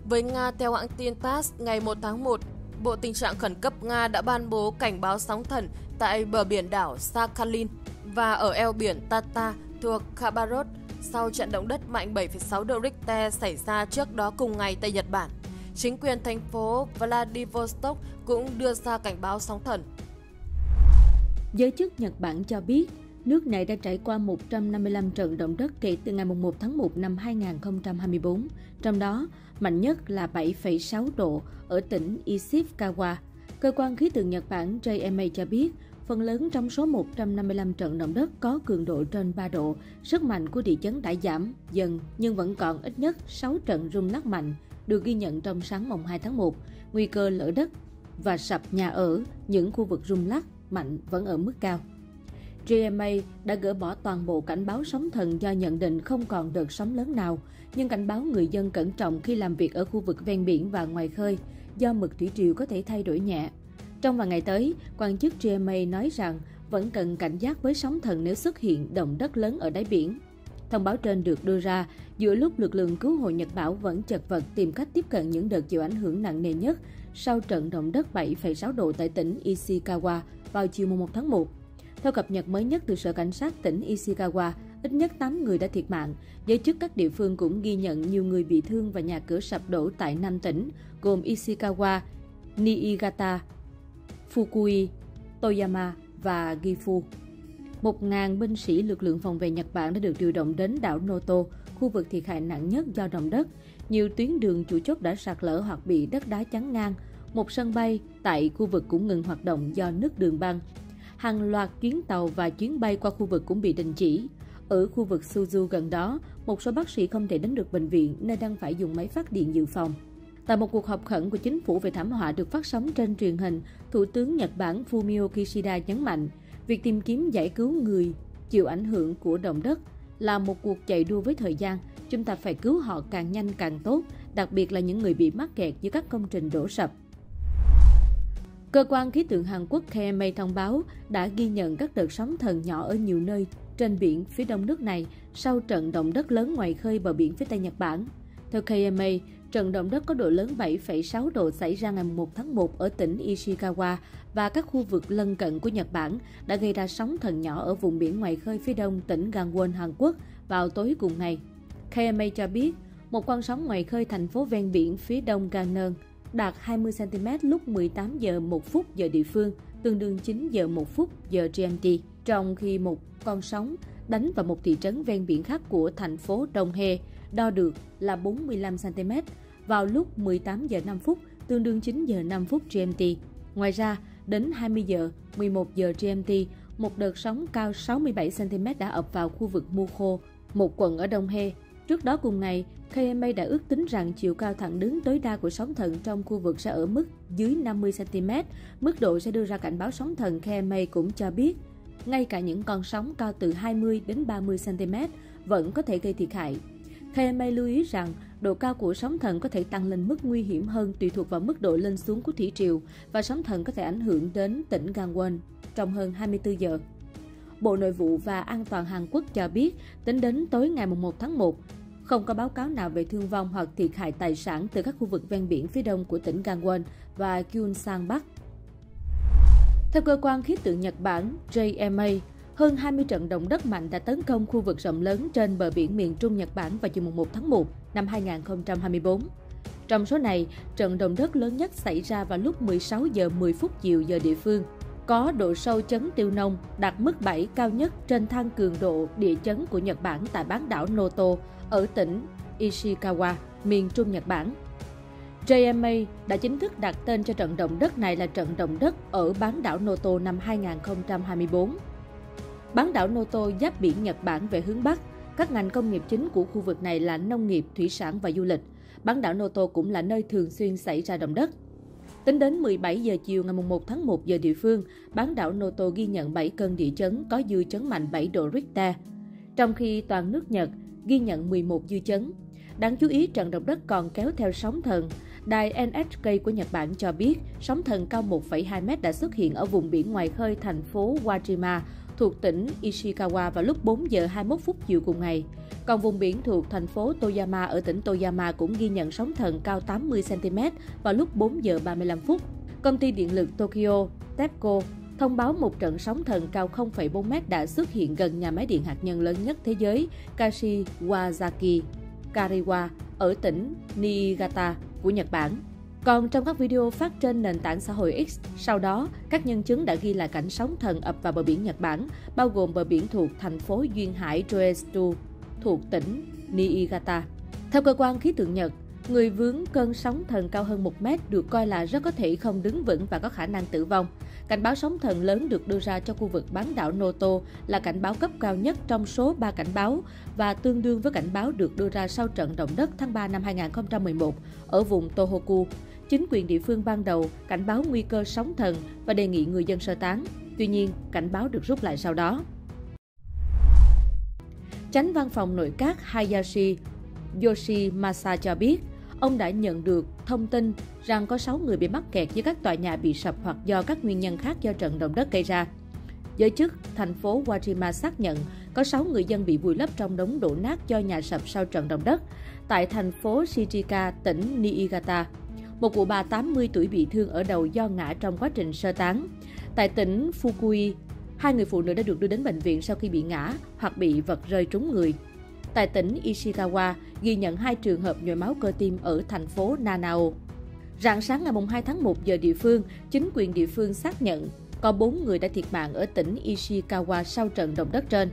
Với Nga, theo hãng tin TASS, ngày 1 tháng 1, Bộ Tình trạng Khẩn cấp Nga đã ban bố cảnh báo sóng thần tại bờ biển đảo Sakhalin và ở eo biển Tata thuộc Khabarovsk sau trận động đất mạnh 7,6 độ Richter xảy ra trước đó cùng ngày tại Nhật Bản. Chính quyền thành phố Vladivostok cũng đưa ra cảnh báo sóng thần. Giới chức Nhật Bản cho biết, nước này đã trải qua 155 trận động đất kể từ ngày 1 tháng 1 năm 2024, trong đó mạnh nhất là 7,6 độ ở tỉnh Ishikawa. Cơ quan khí tượng Nhật Bản JMA cho biết, phần lớn trong số 155 trận động đất có cường độ trên 3 độ, sức mạnh của địa chấn đã giảm dần nhưng vẫn còn ít nhất 6 trận rung lắc mạnh được ghi nhận trong sáng mùng 2 tháng 1, nguy cơ lở đất và sập nhà ở, những khu vực rung lắc mạnh vẫn ở mức cao. GMA đã gỡ bỏ toàn bộ cảnh báo sóng thần do nhận định không còn đợt sóng lớn nào, nhưng cảnh báo người dân cẩn trọng khi làm việc ở khu vực ven biển và ngoài khơi do mực thủy triều có thể thay đổi nhẹ. Trong vài ngày tới, quan chức GMA nói rằng vẫn cần cảnh giác với sóng thần nếu xuất hiện động đất lớn ở đáy biển. Thông báo trên được đưa ra giữa lúc lực lượng cứu hộ Nhật Bản vẫn chật vật tìm cách tiếp cận những đợt chịu ảnh hưởng nặng nề nhất sau trận động đất 7,6 độ tại tỉnh Ishikawa vào chiều 1 tháng 1. Theo cập nhật mới nhất từ Sở Cảnh sát tỉnh Ishikawa, ít nhất 8 người đã thiệt mạng. Giới chức các địa phương cũng ghi nhận nhiều người bị thương và nhà cửa sập đổ tại 5 tỉnh, gồm Ishikawa, Niigata, Fukui, Toyama và Gifu. 1.000 binh sĩ lực lượng phòng vệ Nhật Bản đã được điều động đến đảo Noto, khu vực thiệt hại nặng nhất do động đất. Nhiều tuyến đường chủ chốt đã sạt lở hoặc bị đất đá chắn ngang. một sân bay tại khu vực cũng ngừng hoạt động do nứt đường băng. Hàng loạt chuyến tàu và chuyến bay qua khu vực cũng bị đình chỉ. Ở khu vực Suzu gần đó, một số bác sĩ không thể đến được bệnh viện nên đang phải dùng máy phát điện dự phòng. Tại một cuộc họp khẩn của chính phủ về thảm họa được phát sóng trên truyền hình, Thủ tướng Nhật Bản Fumio Kishida nhấn mạnh, việc tìm kiếm giải cứu người chịu ảnh hưởng của động đất là một cuộc chạy đua với thời gian. Chúng ta phải cứu họ càng nhanh càng tốt, đặc biệt là những người bị mắc kẹt giữa các công trình đổ sập. Cơ quan khí tượng Hàn Quốc KMA thông báo đã ghi nhận các đợt sóng thần nhỏ ở nhiều nơi trên biển phía đông nước này sau trận động đất lớn ngoài khơi bờ biển phía Tây Nhật Bản. Theo KMA, trận động đất có độ lớn 7,6 độ xảy ra ngày 1 tháng 1 ở tỉnh Ishikawa và các khu vực lân cận của Nhật Bản đã gây ra sóng thần nhỏ ở vùng biển ngoài khơi phía đông tỉnh Gangwon, Hàn Quốc vào tối cùng ngày. KMA cho biết, một con sóng ngoài khơi thành phố ven biển phía đông Gangneung đạt 20 cm lúc 18 giờ 1 phút giờ địa phương, tương đương 9 giờ 1 phút giờ GMT, trong khi một con sóng đánh vào một thị trấn ven biển khác của thành phố Đông He đo được là 45 cm vào lúc 18 giờ 5 phút, tương đương 9 giờ 5 phút GMT. Ngoài ra, đến 20 giờ 11 giờ GMT, một đợt sóng cao 67 cm đã ập vào khu vực Muko, một quận ở Đông He. Trước đó cùng ngày, KMA đã ước tính rằng chiều cao thẳng đứng tối đa của sóng thần trong khu vực sẽ ở mức dưới 50 cm. Mức độ sẽ đưa ra cảnh báo sóng thần. KMA cũng cho biết, ngay cả những con sóng cao từ 20 đến 30 cm vẫn có thể gây thiệt hại. KMA lưu ý rằng, độ cao của sóng thần có thể tăng lên mức nguy hiểm hơn tùy thuộc vào mức độ lên xuống của thủy triều, và sóng thần có thể ảnh hưởng đến tỉnh Gangwon trong hơn 24 giờ. Bộ Nội vụ và An toàn Hàn Quốc cho biết, tính đến tối ngày 1 tháng 1, không có báo cáo nào về thương vong hoặc thiệt hại tài sản từ các khu vực ven biển phía đông của tỉnh Gangwon và Gyeongsang Bắc. Theo cơ quan khí tượng Nhật Bản JMA, hơn 20 trận động đất mạnh đã tấn công khu vực rộng lớn trên bờ biển miền Trung Nhật Bản vào chiều 1 tháng 1 năm 2024. Trong số này, trận động đất lớn nhất xảy ra vào lúc 16 giờ 10 phút chiều giờ địa phương, có độ sâu chấn tiêu nông đạt mức 7 cao nhất trên thang cường độ địa chấn của Nhật Bản tại bán đảo Noto ở tỉnh Ishikawa, miền Trung Nhật Bản. JMA đã chính thức đặt tên cho trận động đất này là trận động đất ở bán đảo Noto năm 2024. Bán đảo Noto giáp biển Nhật Bản về hướng Bắc. Các ngành công nghiệp chính của khu vực này là nông nghiệp, thủy sản và du lịch. Bán đảo Noto cũng là nơi thường xuyên xảy ra động đất. Tính đến 17 giờ chiều ngày 1 tháng 1 giờ địa phương, bán đảo Noto ghi nhận 7 cơn địa chấn có dư chấn mạnh 7 độ Richter, trong khi toàn nước Nhật ghi nhận 11 dư chấn. Đáng chú ý, trận động đất còn kéo theo sóng thần. Đài NHK của Nhật Bản cho biết, sóng thần cao 1,2 m đã xuất hiện ở vùng biển ngoài khơi thành phố Wajima thuộc tỉnh Ishikawa vào lúc 4 giờ 21 phút chiều cùng ngày. Còn vùng biển thuộc thành phố Toyama ở tỉnh Toyama cũng ghi nhận sóng thần cao 80 cm vào lúc 4 giờ 35 phút. Công ty điện lực Tokyo, TEPCO, thông báo một trận sóng thần cao 0,4 m đã xuất hiện gần nhà máy điện hạt nhân lớn nhất thế giới, Kashiwazaki Kariwa ở tỉnh Niigata của Nhật Bản. Còn trong các video phát trên nền tảng xã hội X, sau đó, các nhân chứng đã ghi lại cảnh sóng thần ập vào bờ biển Nhật Bản, bao gồm bờ biển thuộc thành phố Duyên Hải Joestsu thuộc tỉnh Niigata. Theo cơ quan khí tượng Nhật, người vướng cơn sóng thần cao hơn 1 m được coi là rất có thể không đứng vững và có khả năng tử vong. Cảnh báo sóng thần lớn được đưa ra cho khu vực bán đảo Noto là cảnh báo cấp cao nhất trong số 3 cảnh báo và tương đương với cảnh báo được đưa ra sau trận động đất tháng 3 năm 2011 ở vùng Tohoku. Chính quyền địa phương ban đầu cảnh báo nguy cơ sóng thần và đề nghị người dân sơ tán. Tuy nhiên, cảnh báo được rút lại sau đó. Chánh văn phòng nội các Hayashi Yoshimasa cho biết, ông đã nhận được thông tin rằng có 6 người bị mắc kẹt dưới các tòa nhà bị sập hoặc do các nguyên nhân khác do trận động đất gây ra. Giới chức thành phố Wajima xác nhận có 6 người dân bị vùi lấp trong đống đổ nát do nhà sập sau trận động đất tại thành phố Shichika, tỉnh Niigata. Một cụ bà 80 tuổi bị thương ở đầu do ngã trong quá trình sơ tán. Tại tỉnh Fukui, 2 người phụ nữ đã được đưa đến bệnh viện sau khi bị ngã hoặc bị vật rơi trúng người. Tại tỉnh Ishikawa, ghi nhận 2 trường hợp nhồi máu cơ tim ở thành phố Nanao. Rạng sáng ngày 2 tháng 1 giờ địa phương, chính quyền địa phương xác nhận có 4 người đã thiệt mạng ở tỉnh Ishikawa sau trận động đất trên.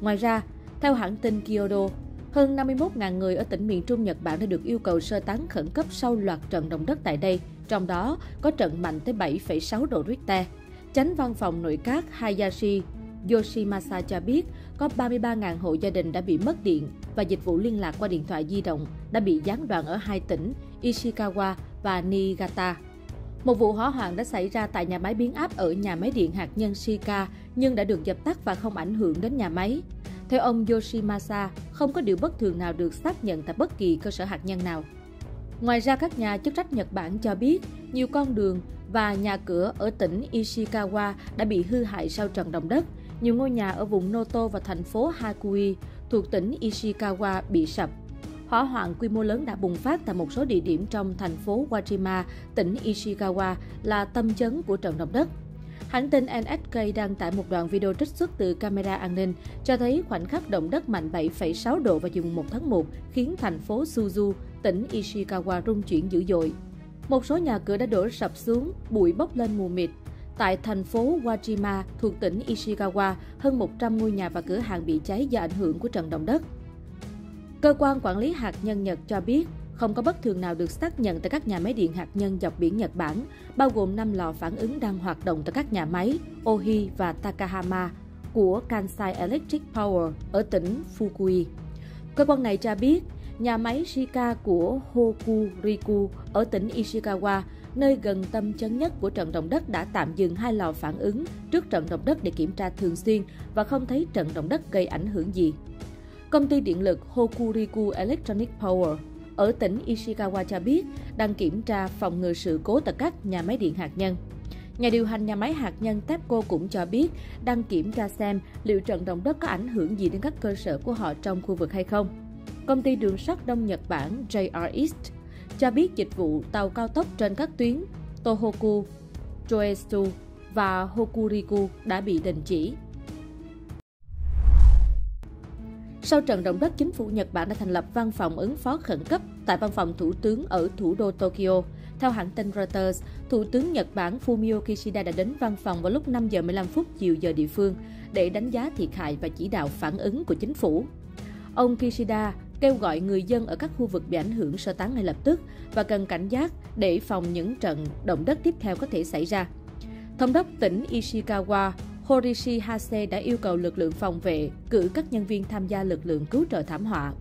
Ngoài ra, theo hãng tin Kyodo, hơn 51.000 người ở tỉnh miền Trung Nhật Bản đã được yêu cầu sơ tán khẩn cấp sau loạt trận động đất tại đây, trong đó có trận mạnh tới 7,6 độ Richter. Chánh văn phòng nội các Hayashi Yoshimasa cho biết có 33.000 hộ gia đình đã bị mất điện và dịch vụ liên lạc qua điện thoại di động đã bị gián đoạn ở hai tỉnh Ishikawa và Niigata. Một vụ hỏa hoạn đã xảy ra tại nhà máy biến áp ở nhà máy điện hạt nhân Shika nhưng đã được dập tắt và không ảnh hưởng đến nhà máy. Theo ông Yoshimasa, không có điều bất thường nào được xác nhận tại bất kỳ cơ sở hạt nhân nào. Ngoài ra, các nhà chức trách Nhật Bản cho biết nhiều con đường và nhà cửa ở tỉnh Ishikawa đã bị hư hại sau trận động đất. Nhiều ngôi nhà ở vùng Noto và thành phố Hakui thuộc tỉnh Ishikawa bị sập. Hỏa hoạn quy mô lớn đã bùng phát tại một số địa điểm trong thành phố Wajima, tỉnh Ishikawa là tâm chấn của trận động đất. Hãng tin NHK đăng tải một đoạn video trích xuất từ camera an ninh cho thấy khoảnh khắc động đất mạnh 7,6 độ vào chiều 1 tháng 1 khiến thành phố Suzu, tỉnh Ishikawa rung chuyển dữ dội. Một số nhà cửa đã đổ sập xuống, bụi bốc lên mù mịt. Tại thành phố Wajima thuộc tỉnh Ishikawa, hơn 100 ngôi nhà và cửa hàng bị cháy do ảnh hưởng của trận động đất. Cơ quan quản lý hạt nhân Nhật cho biết không có bất thường nào được xác nhận tại các nhà máy điện hạt nhân dọc biển Nhật Bản, bao gồm 5 lò phản ứng đang hoạt động tại các nhà máy Ohi và Takahama của Kansai Electric Power ở tỉnh Fukui. Cơ quan này cho biết nhà máy Shika của Hokuriku ở tỉnh Ishikawa, nơi gần tâm chấn nhất của trận động đất, đã tạm dừng 2 lò phản ứng trước trận động đất để kiểm tra thường xuyên và không thấy trận động đất gây ảnh hưởng gì. Công ty điện lực Hokuriku Electronic Power ở tỉnh Ishikawa cho biết đang kiểm tra phòng ngừa sự cố tại các nhà máy điện hạt nhân. Nhà điều hành nhà máy hạt nhân TEPCO cũng cho biết đang kiểm tra xem liệu trận động đất có ảnh hưởng gì đến các cơ sở của họ trong khu vực hay không. Công ty đường sắt Đông Nhật Bản JR East cho biết dịch vụ tàu cao tốc trên các tuyến Tohoku, Joetsu và Hokuriku đã bị đình chỉ. Sau trận động đất, chính phủ Nhật Bản đã thành lập văn phòng ứng phó khẩn cấp tại văn phòng thủ tướng ở thủ đô Tokyo. Theo hãng tin Reuters, Thủ tướng Nhật Bản Fumio Kishida đã đến văn phòng vào lúc 5 giờ 15 phút chiều giờ địa phương để đánh giá thiệt hại và chỉ đạo phản ứng của chính phủ. Ông Kishida kêu gọi người dân ở các khu vực bị ảnh hưởng sơ tán ngay lập tức và cần cảnh giác để phòng những trận động đất tiếp theo có thể xảy ra. Thống đốc tỉnh Ishikawa Horishi Hase đã yêu cầu lực lượng phòng vệ cử các nhân viên tham gia lực lượng cứu trợ thảm họa.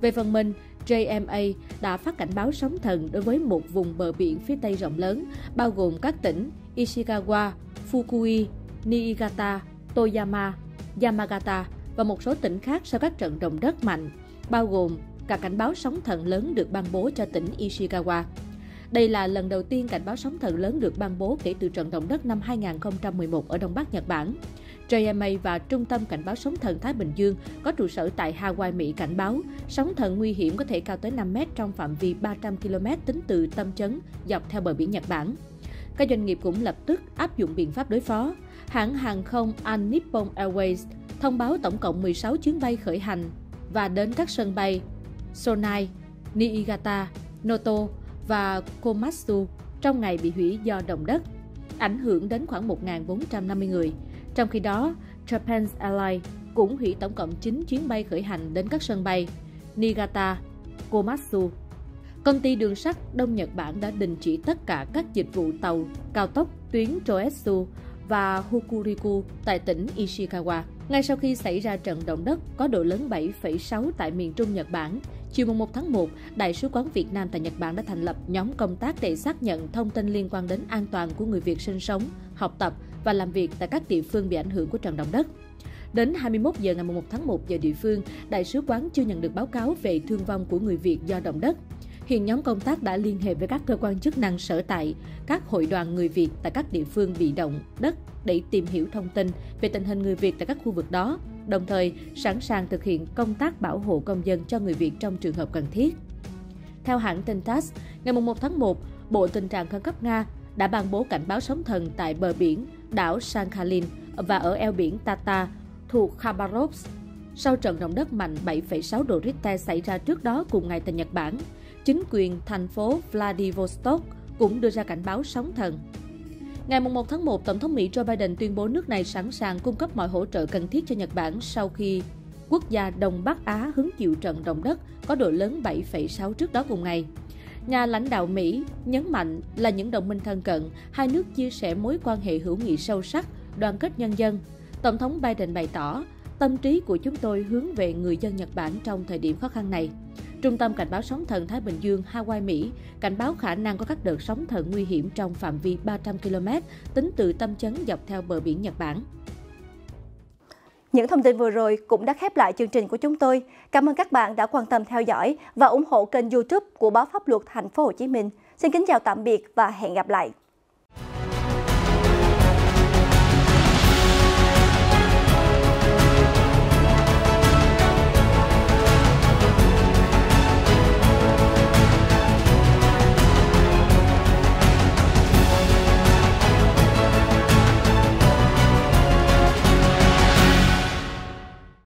Về phần mình, JMA đã phát cảnh báo sóng thần đối với một vùng bờ biển phía Tây rộng lớn, bao gồm các tỉnh Ishikawa, Fukui, Niigata, Toyama, Yamagata và một số tỉnh khác sau các trận động đất mạnh, bao gồm cả cảnh báo sóng thần lớn được ban bố cho tỉnh Ishikawa. Đây là lần đầu tiên cảnh báo sóng thần lớn được ban bố kể từ trận động đất năm 2011 ở Đông Bắc Nhật Bản. JMA và Trung tâm Cảnh báo Sóng thần Thái Bình Dương có trụ sở tại Hawaii, Mỹ cảnh báo sóng thần nguy hiểm có thể cao tới 5 mét trong phạm vi 300 km tính từ tâm chấn dọc theo bờ biển Nhật Bản. Các doanh nghiệp cũng lập tức áp dụng biện pháp đối phó. Hãng hàng không Nippon Airways thông báo tổng cộng 16 chuyến bay khởi hành và đến các sân bay Sonai, Niigata, Noto và Komatsu trong ngày bị hủy do động đất, ảnh hưởng đến khoảng 1.450 người. Trong khi đó, Japan Airlines cũng hủy tổng cộng 9 chuyến bay khởi hành đến các sân bay Niigata, Komatsu. Công ty đường sắt Đông Nhật Bản đã đình chỉ tất cả các dịch vụ tàu cao tốc tuyến Joetsu và Hokuriku tại tỉnh Ishikawa. Ngay sau khi xảy ra trận động đất có độ lớn 7,6 tại miền Trung Nhật Bản, chiều 1 tháng 1, Đại sứ quán Việt Nam tại Nhật Bản đã thành lập nhóm công tác để xác nhận thông tin liên quan đến an toàn của người Việt sinh sống, học tập và làm việc tại các địa phương bị ảnh hưởng của trận động đất. Đến 21 giờ ngày 1 tháng 1 giờ địa phương, Đại sứ quán chưa nhận được báo cáo về thương vong của người Việt do động đất. Hiện nhóm công tác đã liên hệ với các cơ quan chức năng sở tại, các hội đoàn người Việt tại các địa phương bị động đất để tìm hiểu thông tin về tình hình người Việt tại các khu vực đó, đồng thời sẵn sàng thực hiện công tác bảo hộ công dân cho người Việt trong trường hợp cần thiết. Theo hãng tin TASS, ngày 1 tháng 1, Bộ Tình trạng Khẩn cấp Nga đã ban bố cảnh báo sóng thần tại bờ biển đảo Sakhalin và ở eo biển Tatar thuộc Khabarovsk sau trận động đất mạnh 7,6 độ Richter xảy ra trước đó cùng ngày tại Nhật Bản. Chính quyền thành phố Vladivostok cũng đưa ra cảnh báo sóng thần. Ngày 1 tháng 1, Tổng thống Mỹ Joe Biden tuyên bố nước này sẵn sàng cung cấp mọi hỗ trợ cần thiết cho Nhật Bản sau khi quốc gia Đông Bắc Á hứng chịu trận động đất có độ lớn 7,6 trước đó cùng ngày. Nhà lãnh đạo Mỹ nhấn mạnh là những đồng minh thân cận, hai nước chia sẻ mối quan hệ hữu nghị sâu sắc, đoàn kết nhân dân. Tổng thống Biden bày tỏ, tâm trí của chúng tôi hướng về người dân Nhật Bản trong thời điểm khó khăn này. Trung tâm Cảnh báo Sóng thần Thái Bình Dương, Hawaii, Mỹ cảnh báo khả năng có các đợt sóng thần nguy hiểm trong phạm vi 300 km tính từ tâm chấn dọc theo bờ biển Nhật Bản. Những thông tin vừa rồi cũng đã khép lại chương trình của chúng tôi. Cảm ơn các bạn đã quan tâm theo dõi và ủng hộ kênh YouTube của Báo Pháp Luật Thành phố Hồ Chí Minh. Xin kính chào tạm biệt và hẹn gặp lại.